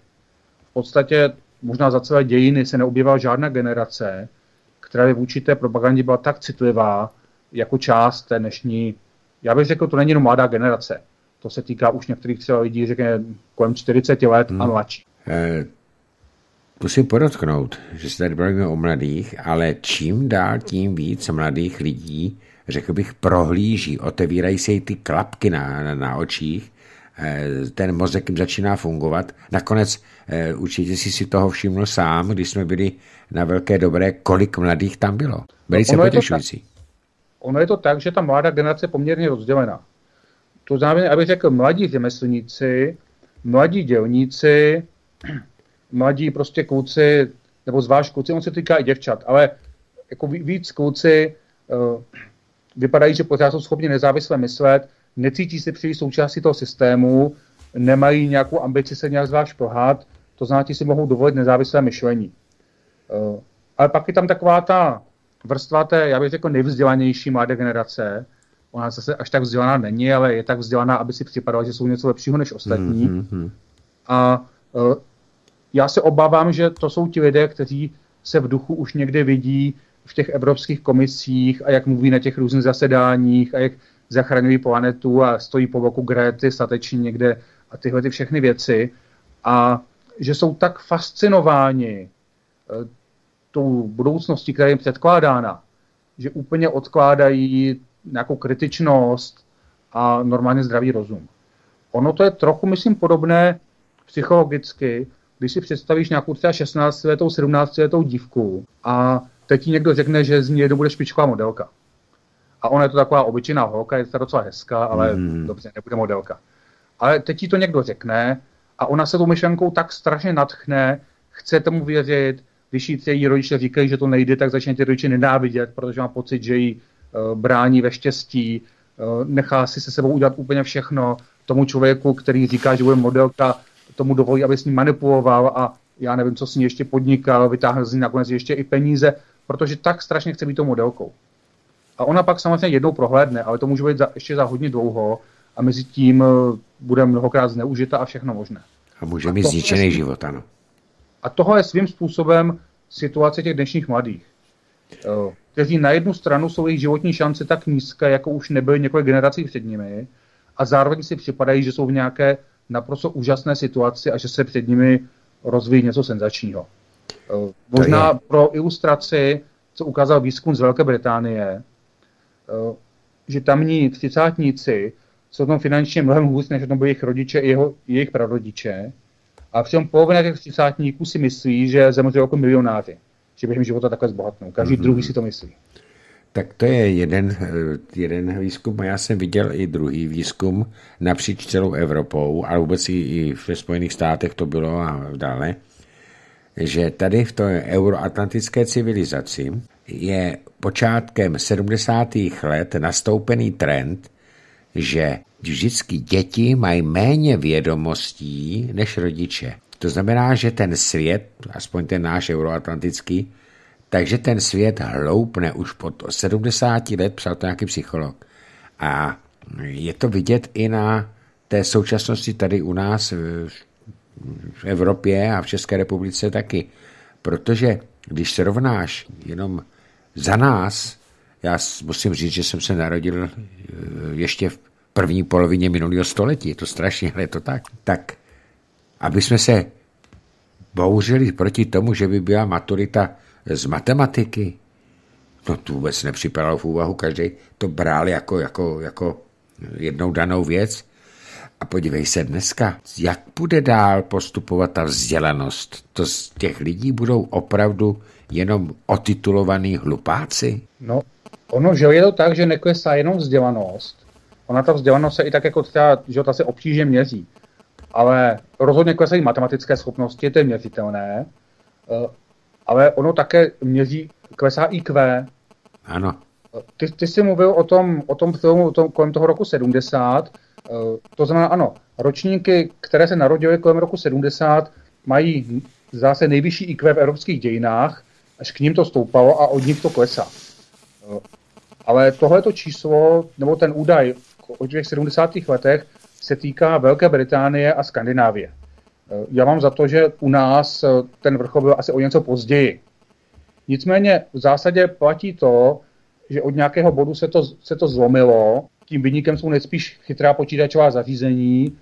V podstatě možná za celé dějiny se neobjevila žádná generace, která by vůči té propagandě byla tak citlivá, jako část té dnešní. Já bych řekl, to není jenom mladá generace. To se týká už některých třeba lidí, řekněme, kolem čtyřicet let hmm. a mladší. Eh, musím podotknout, že se tady bavíme o mladých, ale čím dál tím víc mladých lidí, řekl bych, prohlíží, otevírají se jí ty klapky na, na, na očích, eh, ten mozek jim začíná fungovat. Nakonec eh, určitě jsi si toho všiml sám, když jsme byli na Velké Dobré, kolik mladých tam bylo. Velice no, potěšující. Ono je to tak, že ta mladá generace je poměrně rozdělená. To znamená, abych řekl, mladí řemeslníci, mladí dělníci, mladí prostě kluci, nebo zvlášť kluci, on se týká i děvčat, ale jako víc kluci uh, vypadají, že pořád jsou schopni nezávisle myslet, necítí se příliš součástí toho systému, nemají nějakou ambici se nějak zvlášť prohat, to znamená, ti si mohou dovolit nezávislé myšlení. Uh, ale pak je tam taková ta vrstva té, já bych řekl, nejvzdělanější mladé generace. Ona zase až tak vzdělaná není, ale je tak vzdělaná, aby si připadala, že jsou něco lepšího než ostatní. Mm, mm, mm. A uh, já se obávám, že to jsou ti lidé, kteří se v duchu už někde vidí v těch evropských komisích a jak mluví na těch různých zasedáních a jak zachraňují planetu a stojí po boku Gréty stateční někde a tyhle ty všechny věci. A že jsou tak fascinováni uh, tou budoucností, která jim předkládána, že úplně odkládají nějakou kritičnost a normálně zdravý rozum. Ono to je trochu, myslím, podobné psychologicky, když si představíš nějakou třeba šestnáctiletou, sedmnáctiletou dívku a teď ti někdo řekne, že z ní jednou bude špičková modelka. A ona je to taková obyčejná holka, je to docela hezká, ale mm. dobře, nebude modelka. Ale teď ti to někdo řekne a ona se tou myšlenkou tak strašně nadchne, chce tomu věřit, když jí, její rodiče říkají, že to nejde, tak začne ty rodiče nenávidět, protože má pocit, že ji brání ve štěstí, nechá si se sebou udělat úplně všechno. Tomu člověku, který říká, že bude modelka, tomu dovolí, aby s ním manipuloval a já nevím, co s ní ještě podnikal, vytáhl z ní nakonec ještě i peníze, protože tak strašně chce být tou modelkou. A ona pak samozřejmě jednou prohlédne, ale to může být za, ještě za hodně dlouho a mezi tím bude mnohokrát zneužita a všechno možné. A může mít zničený život, ano. A tohle je svým způsobem situace těch dnešních mladých, kteří na jednu stranu jsou jejich životní šance tak nízké, jako už nebyly několik generací před nimi, a zároveň si připadají, že jsou v nějaké naprosto úžasné situaci a že se před nimi rozvíjí něco senzačního. Možná pro ilustraci, co ukázal výzkum z Velké Británie, že tamní třicátníci jsou tam finančně mnohem hůř, než to byli jejich rodiče i jeho, jejich prarodiče, a přitom polovina těch třicátníků si myslí, že zemřou jako milionáři, že během života takhle zbohatnou. Každý mm-hmm. druhý si to myslí. Tak to je jeden, jeden výzkum a já jsem viděl i druhý výzkum napříč celou Evropou a vůbec i ve Spojených státech to bylo a dále, že tady v té euroatlantické civilizaci je počátkem sedmdesátých let nastoupený trend, že vždycky děti mají méně vědomostí než rodiče. To znamená, že ten svět, aspoň ten náš euroatlantický, takže ten svět hloupne už pod sedmdesáti let, psal to nějaký psycholog. A je to vidět i na té současnosti tady u nás v Evropě a v České republice taky. Protože když se rovnáš jenom za nás, já musím říct, že jsem se narodil ještě v první polovině minulého století, je to strašně, ale je to tak. Tak, aby jsme se bouřili proti tomu, že by byla maturita z matematiky, no to vůbec nepřipadalo v úvahu, každý to bral jako, jako, jako jednou danou věc. A podívej se dneska, jak bude dál postupovat ta vzdělanost? To z těch lidí budou opravdu jenom otitulovaní hlupáci? No, ono, že je to tak, že neklesá jenom vzdělanost. Ona ta vzdělanost se i tak jako třeba, že ta se obtížně měří. Ale rozhodně klesají matematické schopnosti, to je měřitelné. Ale ono také měří, klesá í kvé. Ano. Ty, ty jsi mluvil o tom, o tom filmu o tom, kolem toho roku sedmdesát. To znamená, ano, ročníky, které se narodily kolem roku sedmdesát, mají zase nejvyšší í kvé v evropských dějinách, až k ním to stoupalo a od nich to klesá. Ale tohleto číslo, nebo ten údaj o těch sedmdesátých letech, se týká Velké Británie a Skandinávie. Já mám za to, že u nás ten vrchol byl asi o něco později. Nicméně v zásadě platí to, že od nějakého bodu se to, se to zlomilo. Tím viníkem jsou nejspíš chytrá počítačová zařízení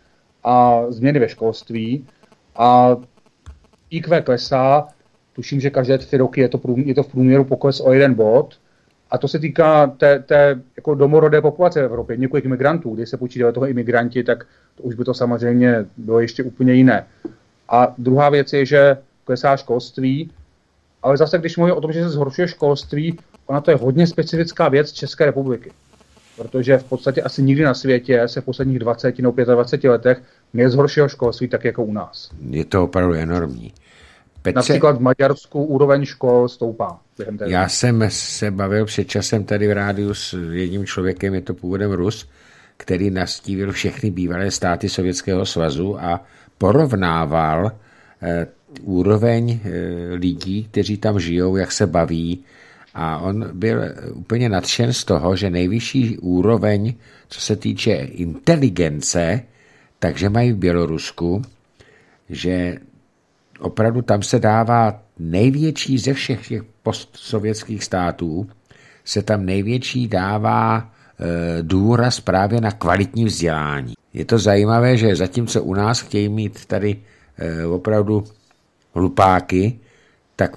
a změny ve školství. A í kvé klesá, tuším, že každé tři roky je to, je to v průměru pokles o jeden bod. A to se týká té, té jako domorodé populace v Evropě, několik imigrantů. Když se počítali toho imigranti, tak to už by to samozřejmě bylo ještě úplně jiné. A druhá věc je, že klesá školství, ale zase, když mluvím o tom, že se zhoršuje školství, ona to je hodně specifická věc České republiky. Protože v podstatě asi nikdy na světě se v posledních dvaceti nebo dvaceti pěti letech nezhoršilo školství tak jako u nás. Je to opravdu enormní. Petře, například v Maďarsku úroveň škol stoupá. Já jsem se bavil před časem tady v rádiu s jedním člověkem, je to původem Rus, který nastívil všechny bývalé státy Sovětského svazu a porovnával eh, úroveň eh, lidí, kteří tam žijou, jak se baví. A on byl úplně nadšen z toho, že nejvyšší úroveň, co se týče inteligence, takže mají v Bělorusku, že opravdu tam se dává největší ze všech těch postsovětských států, se tam největší dává e, důraz právě na kvalitní vzdělání. Je to zajímavé, že zatímco u nás chtějí mít tady e, opravdu hlupáky, tak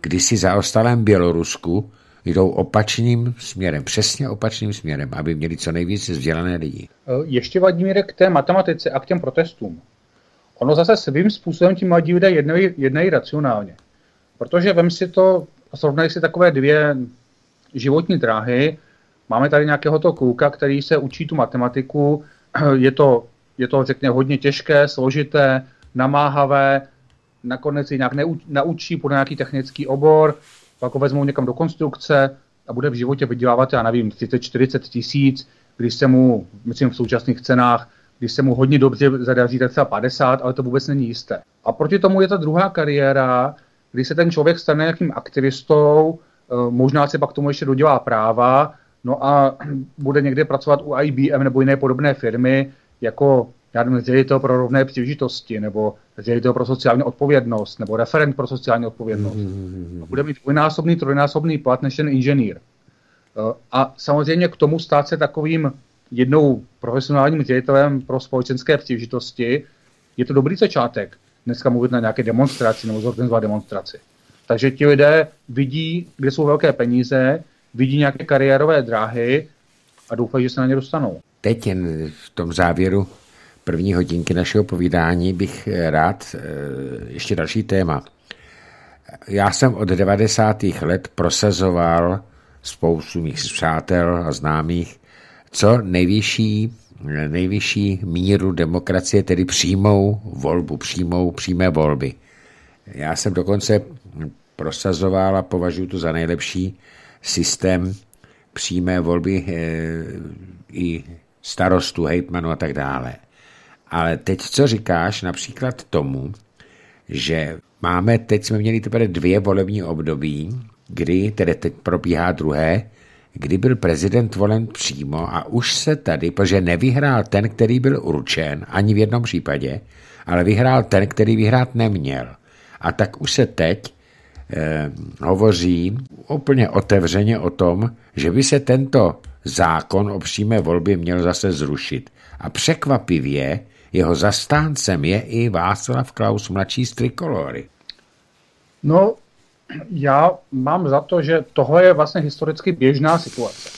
kdysi zaostalém Bělorusku jdou opačným směrem, přesně opačným směrem, aby měli co nejvíce vzdělané lidi. Ještě, Vladimíre, k té matematice a k těm protestům. Ono zase svým způsobem ti mladí lidé jednají, jednají racionálně. Protože vem si to a srovnají si takové dvě životní dráhy. Máme tady nějakého toho kluka, který se učí tu matematiku. Je to, je to řekněme, hodně těžké, složité, namáhavé. Nakonec si nějak neuč, naučí pod nějaký technický obor, pak ho vezmou někam do konstrukce a bude v životě vydělávat, já nevím, třicet čtyřicet tisíc, když se mu, myslím v současných cenách, když se mu hodně dobře zadaří, tak třeba padesát, ale to vůbec není jisté. A proti tomu je ta druhá kariéra, kdy se ten člověk stane nějakým aktivistou, možná se pak tomu ještě dodělá práva, no a bude někde pracovat u I B M nebo jiné podobné firmy, jako já nevím, ředitel pro rovné příležitosti, nebo ředitel pro sociální odpovědnost, nebo referent pro sociální odpovědnost. Mm-hmm. Bude mít dvojnásobný, trojnásobný plat než ten inženýr. A samozřejmě k tomu stát se takovým jednou profesionálním ředitelem pro společenské příležitosti je to dobrý začátek. Dneska mluvit na nějaké demonstraci nebo zorganizovat demonstraci. Takže ti lidé vidí, kde jsou velké peníze, vidí nějaké kariérové dráhy a doufají, že se na ně dostanou. Teď jen v tom závěru první hodinky našeho povídání bych rád ještě další téma. Já jsem od devadesátých let prosazoval spoustu mých přátel a známých co nejvyšší, nejvyšší míru demokracie, tedy přímou volbu, přímou, přímé volby. Já jsem dokonce prosazoval a považuji to za nejlepší systém přímé volby i starostů, hejtmanů a tak dále. Ale teď, co říkáš například tomu, že máme, teď jsme měli teprve dvě volební období, kdy, tedy teď probíhá druhé, kdy byl prezident volen přímo a už se tady, protože nevyhrál ten, který byl určen, ani v jednom případě, ale vyhrál ten, který vyhrát neměl. A tak už se teď eh, hovoří úplně otevřeně o tom, že by se tento zákon o přímé volbě měl zase zrušit. A překvapivě jeho zastáncem je i Václav Klaus, mladší z Trikolory. No, já mám za to, že tohle je vlastně historicky běžná situace.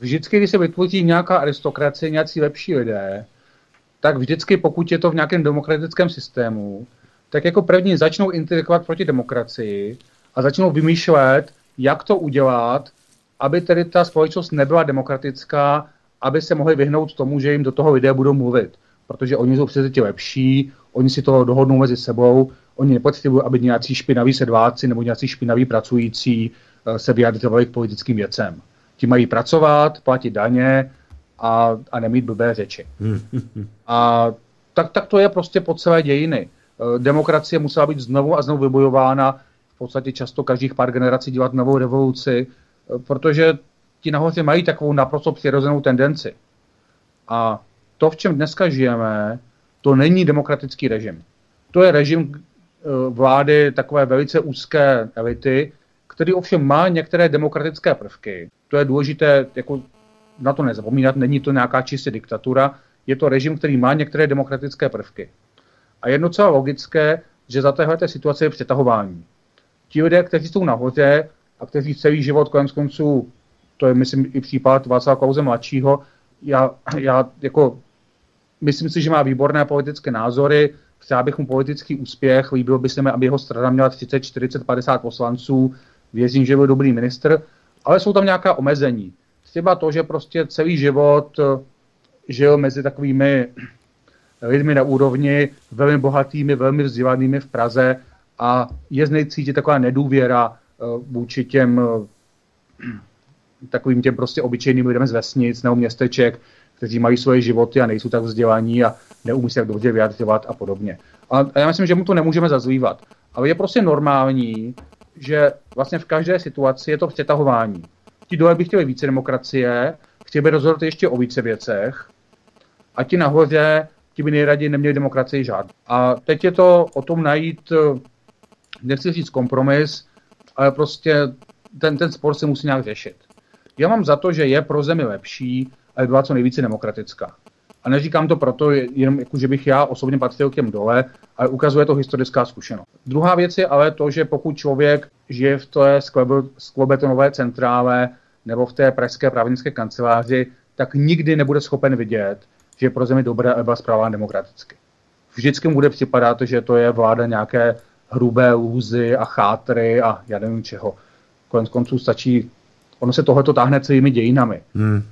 Vždycky, když se vytvoří nějaká aristokracie, nějací lepší lidé, tak vždycky, pokud je to v nějakém demokratickém systému, tak jako první začnou intrikovat proti demokracii a začnou vymýšlet, jak to udělat, aby tedy ta společnost nebyla demokratická, aby se mohli vyhnout tomu, že jim do toho lidé budou mluvit. Protože oni jsou přece ti lepší, oni si to dohodnou mezi sebou, oni nepotřebují, aby nějací špinaví sedláci nebo nějací špinaví pracující se vyjadřovali k politickým věcem. Ti mají pracovat, platit daně a, a nemít blbé řeči. A tak, tak to je prostě po celé dějiny. demokracie musela být znovu a znovu vybojována, v podstatě často každých pár generací dělat novou revoluci, protože ti nahoře mají takovou naprosto přirozenou tendenci. A to, v čem dneska žijeme, to není demokratický režim. To je režim vlády takové velice úzké elity, který ovšem má některé demokratické prvky. To je důležité, jako na to nezapomínat, není to nějaká čistě diktatura, je to režim, který má některé demokratické prvky. A je docela logické, že za téhleté situace je přetahování. Ti lidé, kteří jsou nahoře a kteří celý život konec konců, to je myslím i případ Václava Klause mladšího, já, já jako myslím si, že má výborné politické názory, přál bych mu politický úspěch, líbilo by se mi, aby jeho strana měla třicet, čtyřicet, padesát poslanců, věřím, že byl dobrý ministr, ale jsou tam nějaká omezení. Třeba to, že prostě celý život žil mezi takovými lidmi na úrovni, velmi bohatými, velmi vzdělanými v Praze a je z něj cítit taková nedůvěra vůči těm takovým těm prostě obyčejným lidem z vesnic nebo městeček, kteří mají svoje životy a nejsou tak vzdělaní a neumí se tak dobře vyjadřovat a podobně. A, a já myslím, že mu to nemůžeme zazlívat. Ale je prostě normální, že vlastně v každé situaci je to přetahování. Ti dole by chtěli více demokracie, chtěli by rozhodovat ještě o více věcech a ti nahoře, ti by nejraději neměli demokracii žádnou. A teď je to o tom najít, nechci říct kompromis, ale prostě ten, ten spor se musí nějak řešit. Já mám za to, že je pro zemi lepší, ale byla co nejvíce demokratická. A neříkám to proto, jenom jako, že bych já osobně patřil k těm dole, ale ukazuje to historická zkušenost. Druhá věc je ale to, že pokud člověk žije v té sklobetonové centrále nebo v té pražské právnické kanceláři, tak nikdy nebude schopen vidět, že je pro zemi dobrá a byla správná demokraticky. Vždycky mu bude připadat, že to je vláda nějaké hrubé lůzy a chátry a já nevím čeho. Konec konců stačí, ono se tohleto táhne celými dějinami. Hmm.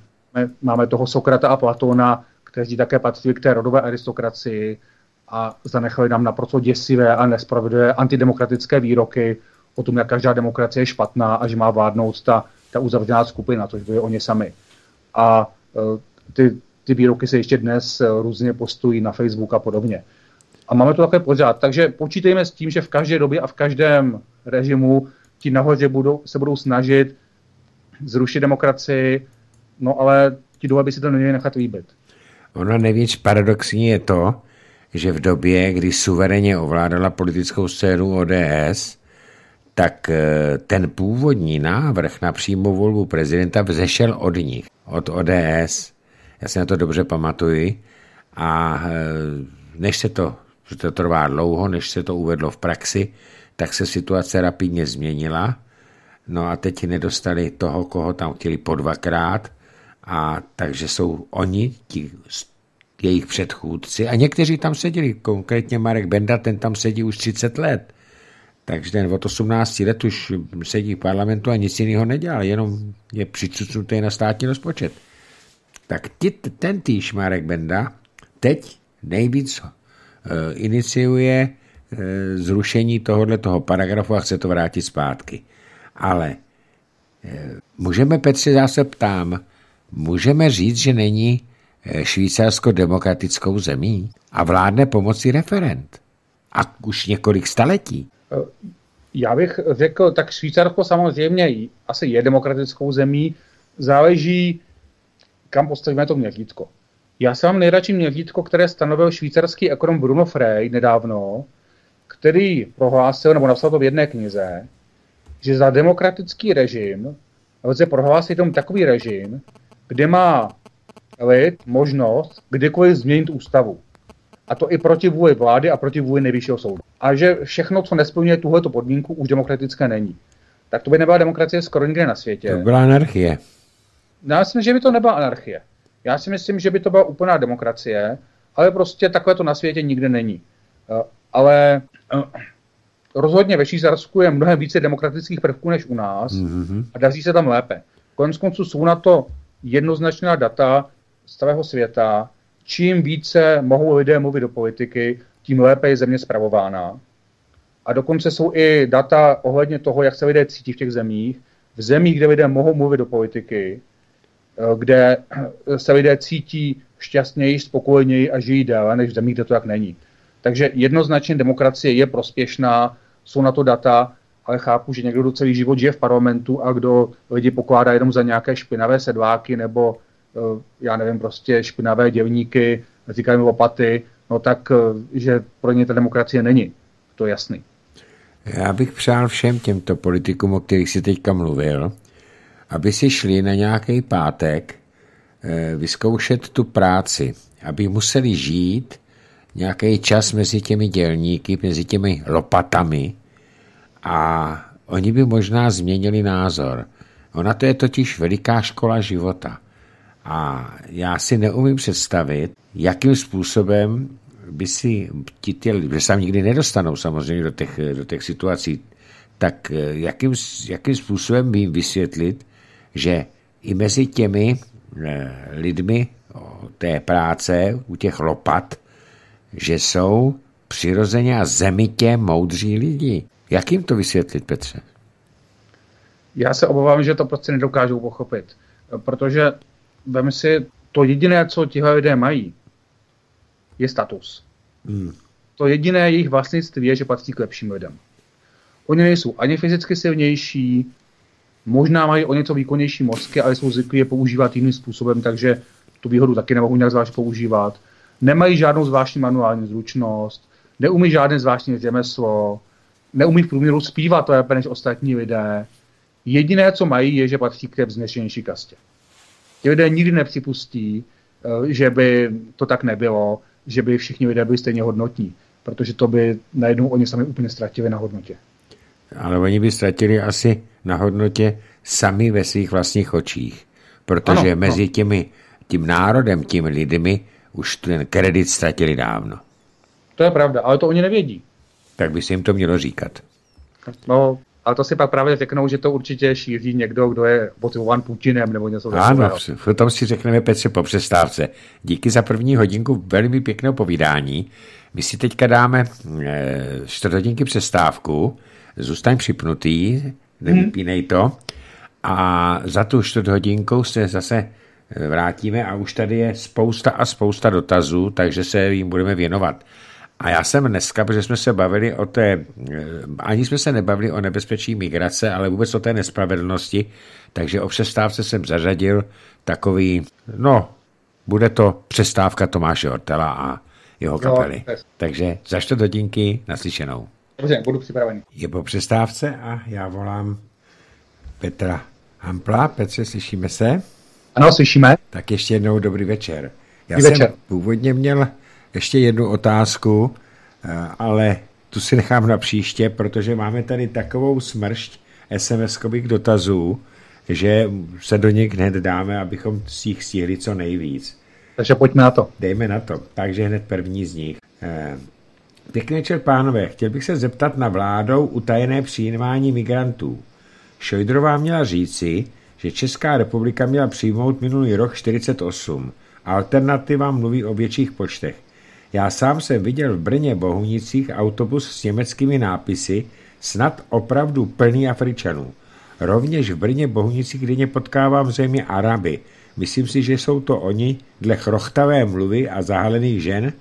Máme toho Sokrata a Platona, kteří také patřili k té rodové aristokracii a zanechali nám naprosto děsivé a nespravedlivé antidemokratické výroky o tom, jak každá demokracie je špatná a že má vládnout ta, ta uzavřená skupina, což byli oni sami. A ty, ty výroky se ještě dnes různě postují na Facebook a podobně. A máme to také pořád. Takže počítejme s tím, že v každé době a v každém režimu ti nahoře budou, se budou snažit zrušit demokracii, no ale ti dole by si to neměli nechat líbit. Ono nejvíc paradoxní je to, že v době, kdy suverénně ovládala politickou scénu O D S, tak ten původní návrh na přímou volbu prezidenta vzešel od nich, od O D S. Já si na to dobře pamatuji. A než se to, že to trvá dlouho, než se to uvedlo v praxi, tak se situace rapidně změnila. No a teď nedostali toho, koho tam chtěli po dvakrát. A takže jsou oni, ti, jejich předchůdci, a někteří tam seděli, konkrétně Marek Benda, ten tam sedí už třicet let, takže ten od osmnácti let už sedí v parlamentu a nic jiného nedělal, jenom je přicucnutý na státní rozpočet. Tak ten týž Marek Benda teď nejvíc iniciuje zrušení tohoto paragrafu a chce to vrátit zpátky. Ale můžeme, Petře, já se ptám, můžeme říct, že není Švýcarsko demokratickou zemí a vládne pomocí referent. A už několik staletí. Já bych řekl, tak Švýcarsko samozřejmě asi je demokratickou zemí. Záleží, kam postavíme to měřítko. Já si mám nejradši měřítko, které stanovil švýcarský ekonom Bruno Frey nedávno, který prohlásil, nebo napsal to v jedné knize, že za demokratický režim lze prohlásit tomu takový režim, kde má lid možnost kdykoliv změnit ústavu. A to i proti vůli vlády a proti vůli nejvyššího soudu. A že všechno, co nesplňuje tuhleto podmínku, už demokratické není. Tak to by nebyla demokracie skoro nikde na světě. To byla anarchie. Já si myslím, že by to nebyla anarchie. Já si myslím, že by to byla úplná demokracie, ale prostě takové to na světě nikde není. Ale rozhodně ve Švýcarsku je mnohem více demokratických prvků než u nás mm-hmm. a daří se tam lépe. Koneckonců jsou na to jednoznačná data starého světa, čím více mohou lidé mluvit do politiky, tím lépe je země spravována. A dokonce jsou i data ohledně toho, jak se lidé cítí v těch zemích. V zemích, kde lidé mohou mluvit do politiky, kde se lidé cítí šťastněji, spokojeněji a žijí déle, než v zemích, kde to tak není. Takže jednoznačně demokracie je prospěšná, jsou na to data, ale chápu, že někdo celý život žije v parlamentu a kdo lidi pokládá jenom za nějaké špinavé sedláky nebo já nevím, prostě špinavé dělníky, říkají lopaty, no tak, že pro ně ta demokracie není. To je jasný. Já bych přál všem těmto politikům, o kterých jsi teďka mluvil, aby si šli na nějaký pátek vyzkoušet tu práci, aby museli žít nějaký čas mezi těmi dělníky, mezi těmi lopatami a oni by možná změnili názor. Ona to je totiž veliká škola života. A já si neumím představit, jakým způsobem by si ti ty lidé, že sám nikdy nedostanou samozřejmě do těch, do těch situací, tak jakým, jakým způsobem by jim vysvětlit, že i mezi těmi lidmi té práce, u těch lopat, že jsou přirozeně a zemitě moudří lidi. Jak jim to vysvětlit, Petře? Já se obávám, že to prostě nedokážou pochopit, protože vem si, to jediné, co tihle lidé mají, je status. Hmm. To jediné jejich vlastnictví je, že patří k lepším lidem. Oni nejsou ani fyzicky silnější, možná mají o něco výkonnější mozky, ale jsou zvyklí je používat jiným způsobem, takže tu výhodu taky nemohou nějak zvlášť používat. Nemají žádnou zvláštní manuální zručnost, neumí žádné zvláštní řemeslo, neumí v průměru zpívat lépe než ostatní lidé. Jediné, co mají, je, že patří k té vznešenější kastě. Ti lidé nikdy nepřipustí, že by to tak nebylo, že by všichni lidé byli stejně hodnotní, protože to by najednou oni sami úplně ztratili na hodnotě. Ale oni by ztratili asi na hodnotě sami ve svých vlastních očích, protože ano, mezi no. těmi, tím národem, tím lidmi už ten kredit ztratili dávno. To je pravda, ale to oni nevědí. Tak by se jim to mělo říkat. No, ale to si pak právě řeknou, že to určitě šíří někdo, kdo je motivován Putinem nebo něco takového. Ano, o tom si řekneme, Petře, po přestávce. Díky za první hodinku velmi pěkného povídání. My si teďka dáme čtvrt hodinky přestávku, zůstaň připnutý, nevypínej to a za tu čtvrt hodinkou se zase vrátíme a už tady je spousta a spousta dotazů, takže se jim budeme věnovat. A já jsem dneska, protože jsme se bavili o té, ani jsme se nebavili o nebezpečí migrace, ale vůbec o té nespravedlnosti, takže o přestávce jsem zařadil takový, no, bude to přestávka Tomáše Ortela a jeho kapely. No, takže za čtvrt hodinky naslyšenou. Dobře, budu připravený. Je po přestávce a já volám Petra Hampla. Petře, slyšíme se? Ano, slyšíme. Tak ještě jednou dobrý večer. Já dobrý jsem večer. Původně měl ještě jednu otázku, ale tu si nechám na příště, protože máme tady takovou smršť es em eskových dotazů, že se do nich hned dáme, abychom si jich stihli co nejvíc. Takže pojďme na to. Dejme na to. Takže hned první z nich. Pěkný večer, pánové. Chtěl bych se zeptat na vládou utajené přijímání migrantů. Šojdrová měla říci, že Česká republika měla přijmout minulý rok čtyřicet osm. Alternativa mluví o větších počtech. Já sám jsem viděl v Brně Bohunicích autobus s německými nápisy snad opravdu plný Afričanů. Rovněž v Brně Bohunicích denně potkávám zřejmě Araby. Myslím si, že jsou to oni dle chrochtavé mluvy a zahalených žen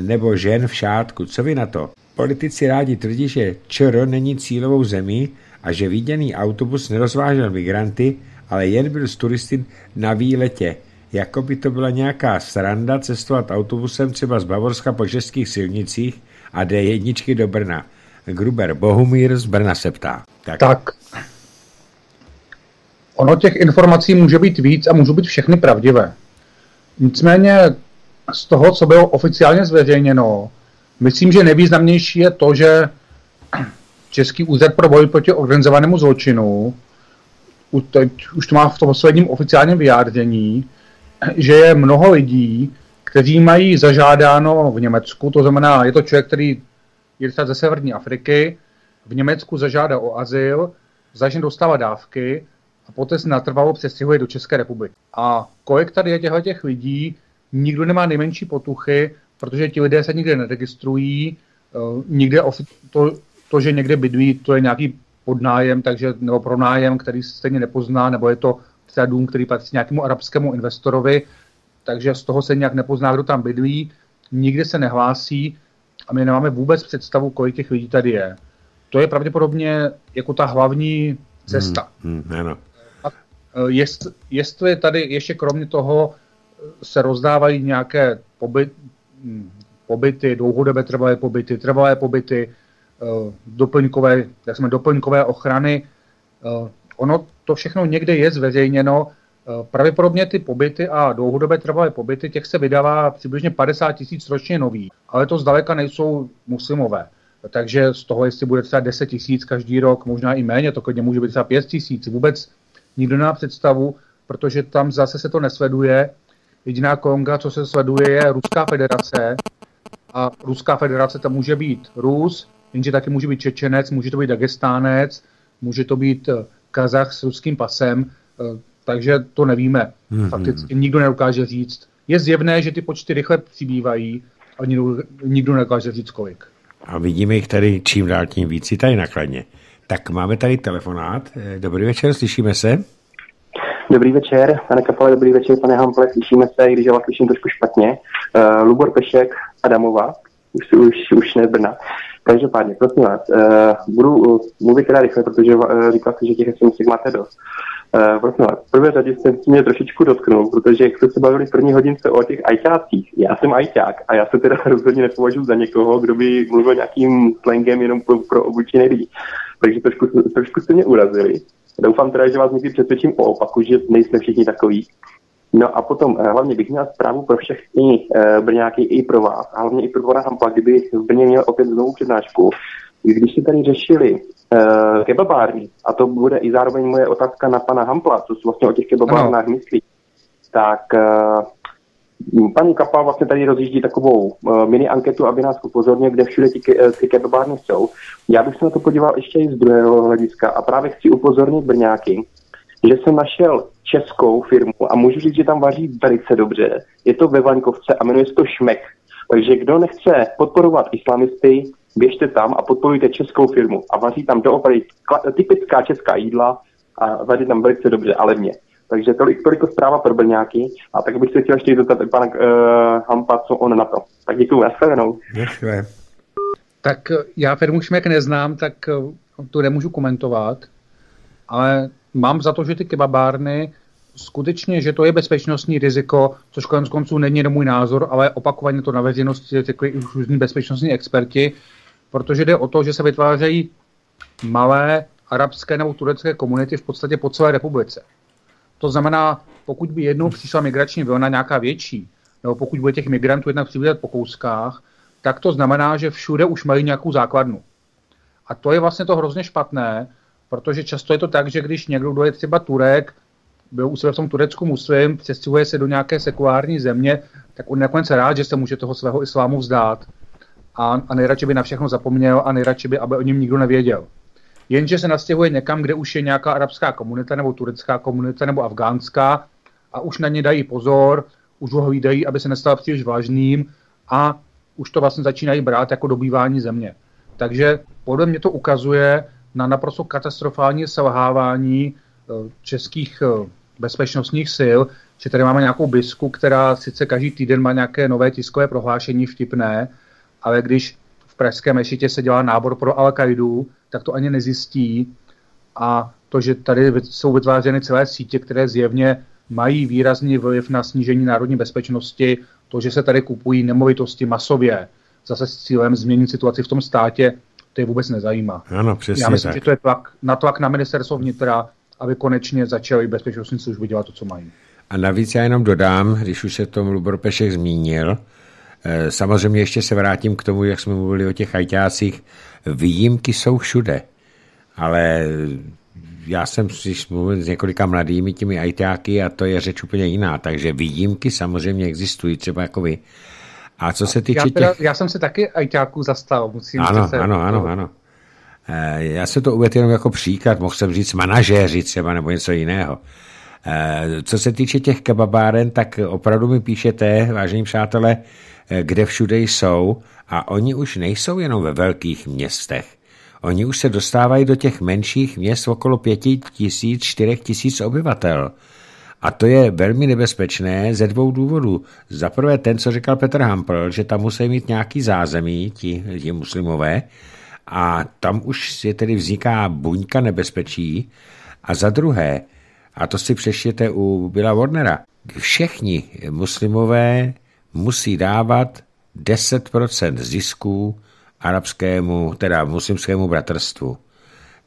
nebo žen v šátku. Co vy na to? Politici rádi tvrdí, že ČR není cílovou zemí a že viděný autobus nerozvážel migranty, ale jen byl s turisty na výletě. Jako by to byla nějaká sranda cestovat autobusem třeba z Bavorska po českých silnicích a dé jedna do Brna. Gruber Bohumír z Brna se ptá. Tak. tak. Ono těch informací může být víc a můžou být všechny pravdivé. Nicméně z toho, co bylo oficiálně zveřejněno, myslím, že nejvýznamnější je to, že Český úřad pro boj proti organizovanému zločinu už to má v tom posledním oficiálním vyjádření, že je mnoho lidí, kteří mají zažádáno v Německu, to znamená, je to člověk, který je ze severní Afriky, v Německu zažádá o azyl, začne dostávat dávky a poté se natrvalo přestěhuje do České republiky. A kolik tady je těchto těch lidí, nikdo nemá nejmenší potuchy, protože ti lidé se nikde neregistrují, nikde to, to, že někde bydlí, to je nějaký podnájem, takže, nebo pronájem, který se stejně nepozná, nebo je to třeba dům, který patří nějakému arabskému investorovi, takže z toho se nějak nepozná, kdo tam bydlí, nikde se nehlásí, a my nemáme vůbec představu, kolik těch lidí tady je. To je pravděpodobně jako ta hlavní cesta. Hmm, hmm, jest, jestli tady ještě kromě toho se rozdávají nějaké pobyt, pobyty, dlouhodobé trvalé pobyty, trvalé pobyty, doplňkové, jak jsme, doplňkové ochrany, ono to všechno někde je zveřejněno. Pravděpodobně ty pobyty a dlouhodobé trvalé pobyty, těch se vydává přibližně padesát tisíc ročně nových, ale to zdaleka nejsou muslimové. Takže z toho, jestli bude třeba deset tisíc každý rok, možná i méně, to klidně může být třeba pět tisíc, vůbec nikdo nemá představu, protože tam zase se to nesleduje. Jediná kolonka, co se sleduje, je Ruská federace a Ruská federace tam může být Rus, jenže taky může být Čečenec, může to být Dagestánec, může to být Kazach s ruským pasem, takže to nevíme. Fakticky nikdo nedokáže říct. Je zjevné, že ty počty rychle přibývají a nikdo, nikdo nedokáže říct kolik. A vidíme jich tady čím dál tím víc, i tady na Kladně. Tak máme tady telefonát. Dobrý večer, slyšíme se. Dobrý večer, pane Kapale, dobrý večer, pane Hample, slyšíme se, i když já vás slyším trošku špatně. Uh, Lubor Pešek, Adamova, už, už, už ne Brna. Každopádně, prosím vás, uh, budu uh, mluvit teda rychle, protože uh, říkal jste, že těch es em esek máte dost. Uh, prosím vás, v prvé řadě jsem si mě trošičku dotknul, protože jak jste se bavili v první hodince o těch ajťácích, já jsem ajťák a já se teda rozhodně nepovažuji za někoho, kdo by mluvil nějakým slangem jenom pro, pro obyčejné lidi. Takže trošku, trošku jste mě urazili. Doufám teda, že vás někdy přesvědčím o opaku, že nejsme všichni takoví. No a potom hlavně bych měl zprávu pro všechny e, Brňáky i pro vás, a hlavně i pro pana Hampa, kdyby v Brně měl opět znovu přednášku. Když se tady řešili e, kebabárny, a to bude i zároveň moje otázka na pana Hampla, co si vlastně o těch kebabárnách myslí, tak e, pan Kapal vlastně tady rozjíždí takovou e, mini anketu, aby nás upozornil, kde všude ty, ke, ty kebabárny jsou. Já bych se na to podíval ještě i z druhého hlediska a právě chci upozornit Brňáky, že jsem našel českou firmu a můžu říct, že tam vaří velice dobře. Je to ve Vaňkovce a jmenuje se to Šmek. Takže kdo nechce podporovat islamisty, běžte tam a podporujte českou firmu. A vaří tam doopravdy typická česká jídla a vaří tam velice dobře a levně. Takže tolik, toliko zpráva pro Brňáky. A tak bych se chtěl ještě zeptat pana uh, Hampa, co on na to. Tak děkuju, nashledanou. Tak já firmu Šmek neznám, tak to nemůžu komentovat, ale mám za to, že ty kebabárny, skutečně, že to je bezpečnostní riziko, což konec konců není jenom můj názor, ale opakovaně to na veřejnosti řekli i různí bezpečnostní experti, protože jde o to, že se vytvářejí malé arabské nebo turecké komunity v podstatě po celé republice. To znamená, pokud by jednou přišla migrační vlna nějaká větší, nebo pokud bude těch migrantů jednak přibývat po kouskách, tak to znamená, že všude už mají nějakou základnu. A to je vlastně to hrozně špatné, protože často je to tak, že když někdo, kdo je třeba Turek, byl u sebe v tom Turecku muslim, přestěhuje se do nějaké sekulární země, tak on nakonec rád, že se může toho svého islámu vzdát. A, a nejradši by na všechno zapomněl a nejradši by, aby o něm nikdo nevěděl. Jenže se nastěhuje někam, kde už je nějaká arabská komunita nebo turecká komunita nebo afgánská a už na ně dají pozor, už ho hlídají, aby se nestal příliš vážným a už to vlastně začínají brát jako dobývání země. Takže podle mě to ukazuje na naprosto katastrofální selhávání českých bezpečnostních sil, že tady máme nějakou bisku, která sice každý týden má nějaké nové tiskové prohlášení vtipné, ale když v pražském Mešitě se dělá nábor pro Al-Kaidu, tak to ani nezjistí. A to, že tady jsou vytvářeny celé sítě, které zjevně mají výrazný vliv na snížení národní bezpečnosti, to, že se tady kupují nemovitosti masově, zase s cílem změnit situaci v tom státě, to je vůbec nezajímá. Ano, přesně. Já myslím, tak. že to je tlak, na tlak na ministerstvo vnitra, aby konečně začaly bezpečnostní služby dělat to, co mají. A navíc já jenom dodám, když už se tom Lubor Pešek zmínil, eh, samozřejmě ještě se vrátím k tomu, jak jsme mluvili o těch ajťácích. Výjimky jsou všude, ale já jsem si mluvil s několika mladými těmi ajťáky a to je řeč úplně jiná, takže výjimky samozřejmě existují, třeba jako vy. A co se týče já, teda, těch... já jsem se taky ajťáků zastal. Musím ano, se... ano, ano, ano. E, já se to uvedl jenom jako příklad, mohl jsem říct manažéři třeba nebo něco jiného. E, co se týče těch kebabáren, tak opravdu mi píšete, vážení přátelé, kde všude jsou a oni už nejsou jenom ve velkých městech. Oni už se dostávají do těch menších měst okolo pěti tisíc, čtyřech tisíc obyvatel. A to je velmi nebezpečné ze dvou důvodů. Za prvé ten, co říkal Petr Hampl, že tam musí mít nějaký zázemí, ti, ti muslimové, a tam už si tedy vzniká buňka nebezpečí. A za druhé, a to si přečtěte u Billa Warnera, všichni muslimové musí dávat deset procent zisků arabskému, teda muslimskému bratrstvu.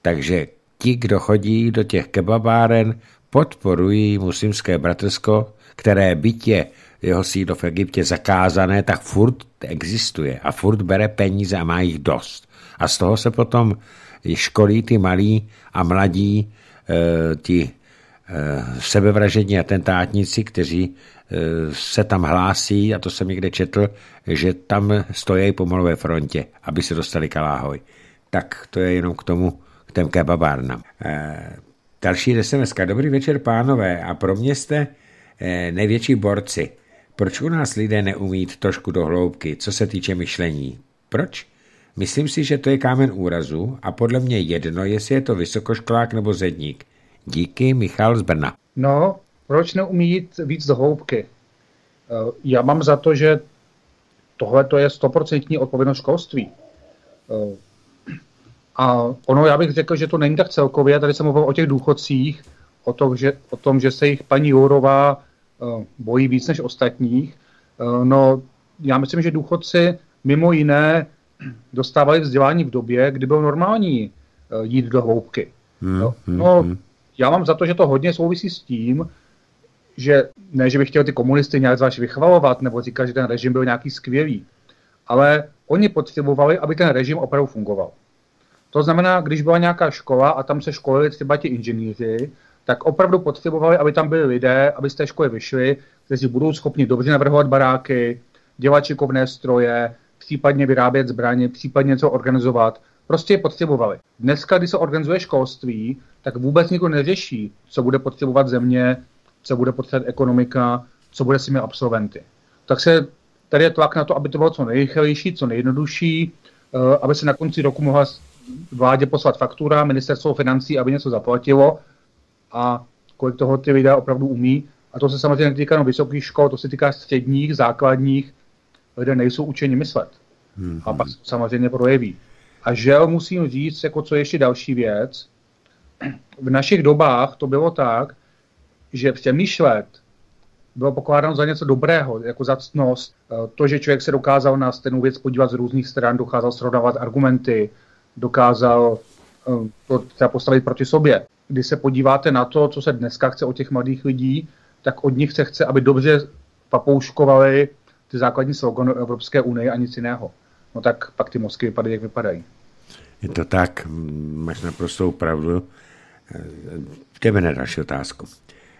Takže ti, kdo chodí do těch kebabáren, podporují muslimské bratrsko, které bytě jeho sídlo v Egyptě zakázané, tak furt existuje a furt bere peníze a má jich dost. A z toho se potom školí ty malí a mladí, e, ti sebevražední atentátníci, kteří se tam hlásí, a to jsem někde četl, že tam stojí pomalu ve frontě, aby se dostali k Aláhoj. Tak to je jenom k tomu, k těm kebabárnám. Další es em es. Dobrý večer, pánové, a pro mě jste největší borci. Proč u nás lidé neumí trošku do hloubky, co se týče myšlení? Proč? Myslím si, že to je kámen úrazu a podle mě jedno, jestli je to vysokoškolák nebo zedník. Díky, Michal z Brna. No, proč neumí jít víc do hloubky? Já mám za to, že tohle to je stoprocentní odpovědnost školství. A ono, já bych řekl, že to není tak celkově. Tady jsem mluvil o těch důchodcích, o tom, že, o tom, že se jich paní Jourová bojí víc než ostatních. No, já myslím, že důchodci mimo jiné dostávali vzdělání v době, kdy bylo normální jít do hloubky. Hmm, no, no hmm. Já mám za to, že to hodně souvisí s tím, že ne, že bych chtěl ty komunisty nějak zvlášť vychvalovat nebo říkat, že ten režim byl nějaký skvělý, ale oni potřebovali, aby ten režim opravdu fungoval. To znamená, když byla nějaká škola a tam se školili třeba ti inženýři, tak opravdu potřebovali, aby tam byli lidé, aby z té školy vyšli, kteří budou schopni dobře navrhovat baráky, dělat šikovné stroje, případně vyrábět zbraně, případně něco organizovat. Prostě je potřebovali. Dneska, když se organizuje školství, tak vůbec nikdo neřeší, co bude potřebovat země, co bude potřebovat ekonomika, co bude s těmi absolventy. Tak se tady je tlak na to, aby to bylo co nejrychlejší, co nejjednodušší, aby se na konci roku mohla vládě poslat faktura, ministerstvo financí, aby něco zaplatilo, a kolik toho ty lidé opravdu umí. A to se samozřejmě netýká jenom vysokých škol, to se týká středních, základních, lidé nejsou učeni myslet. Mm-hmm. A pak se samozřejmě projeví. A žel musím říct, jako co ještě další věc, v našich dobách to bylo tak, že přemýšlet bylo pokládáno za něco dobrého, jako za ctnost. To, že člověk se dokázal na stejnou věc podívat z různých stran, dokázal srovnávat argumenty, dokázal to třeba postavit proti sobě. Když se podíváte na to, co se dneska chce od těch mladých lidí, tak od nich se chce, aby dobře papouškovali ty základní slogany Evropské unie a nic jiného. No tak pak ty mozky vypadají, jak vypadají. Je to tak, máš naprostou pravdu. Jdeme na další otázku.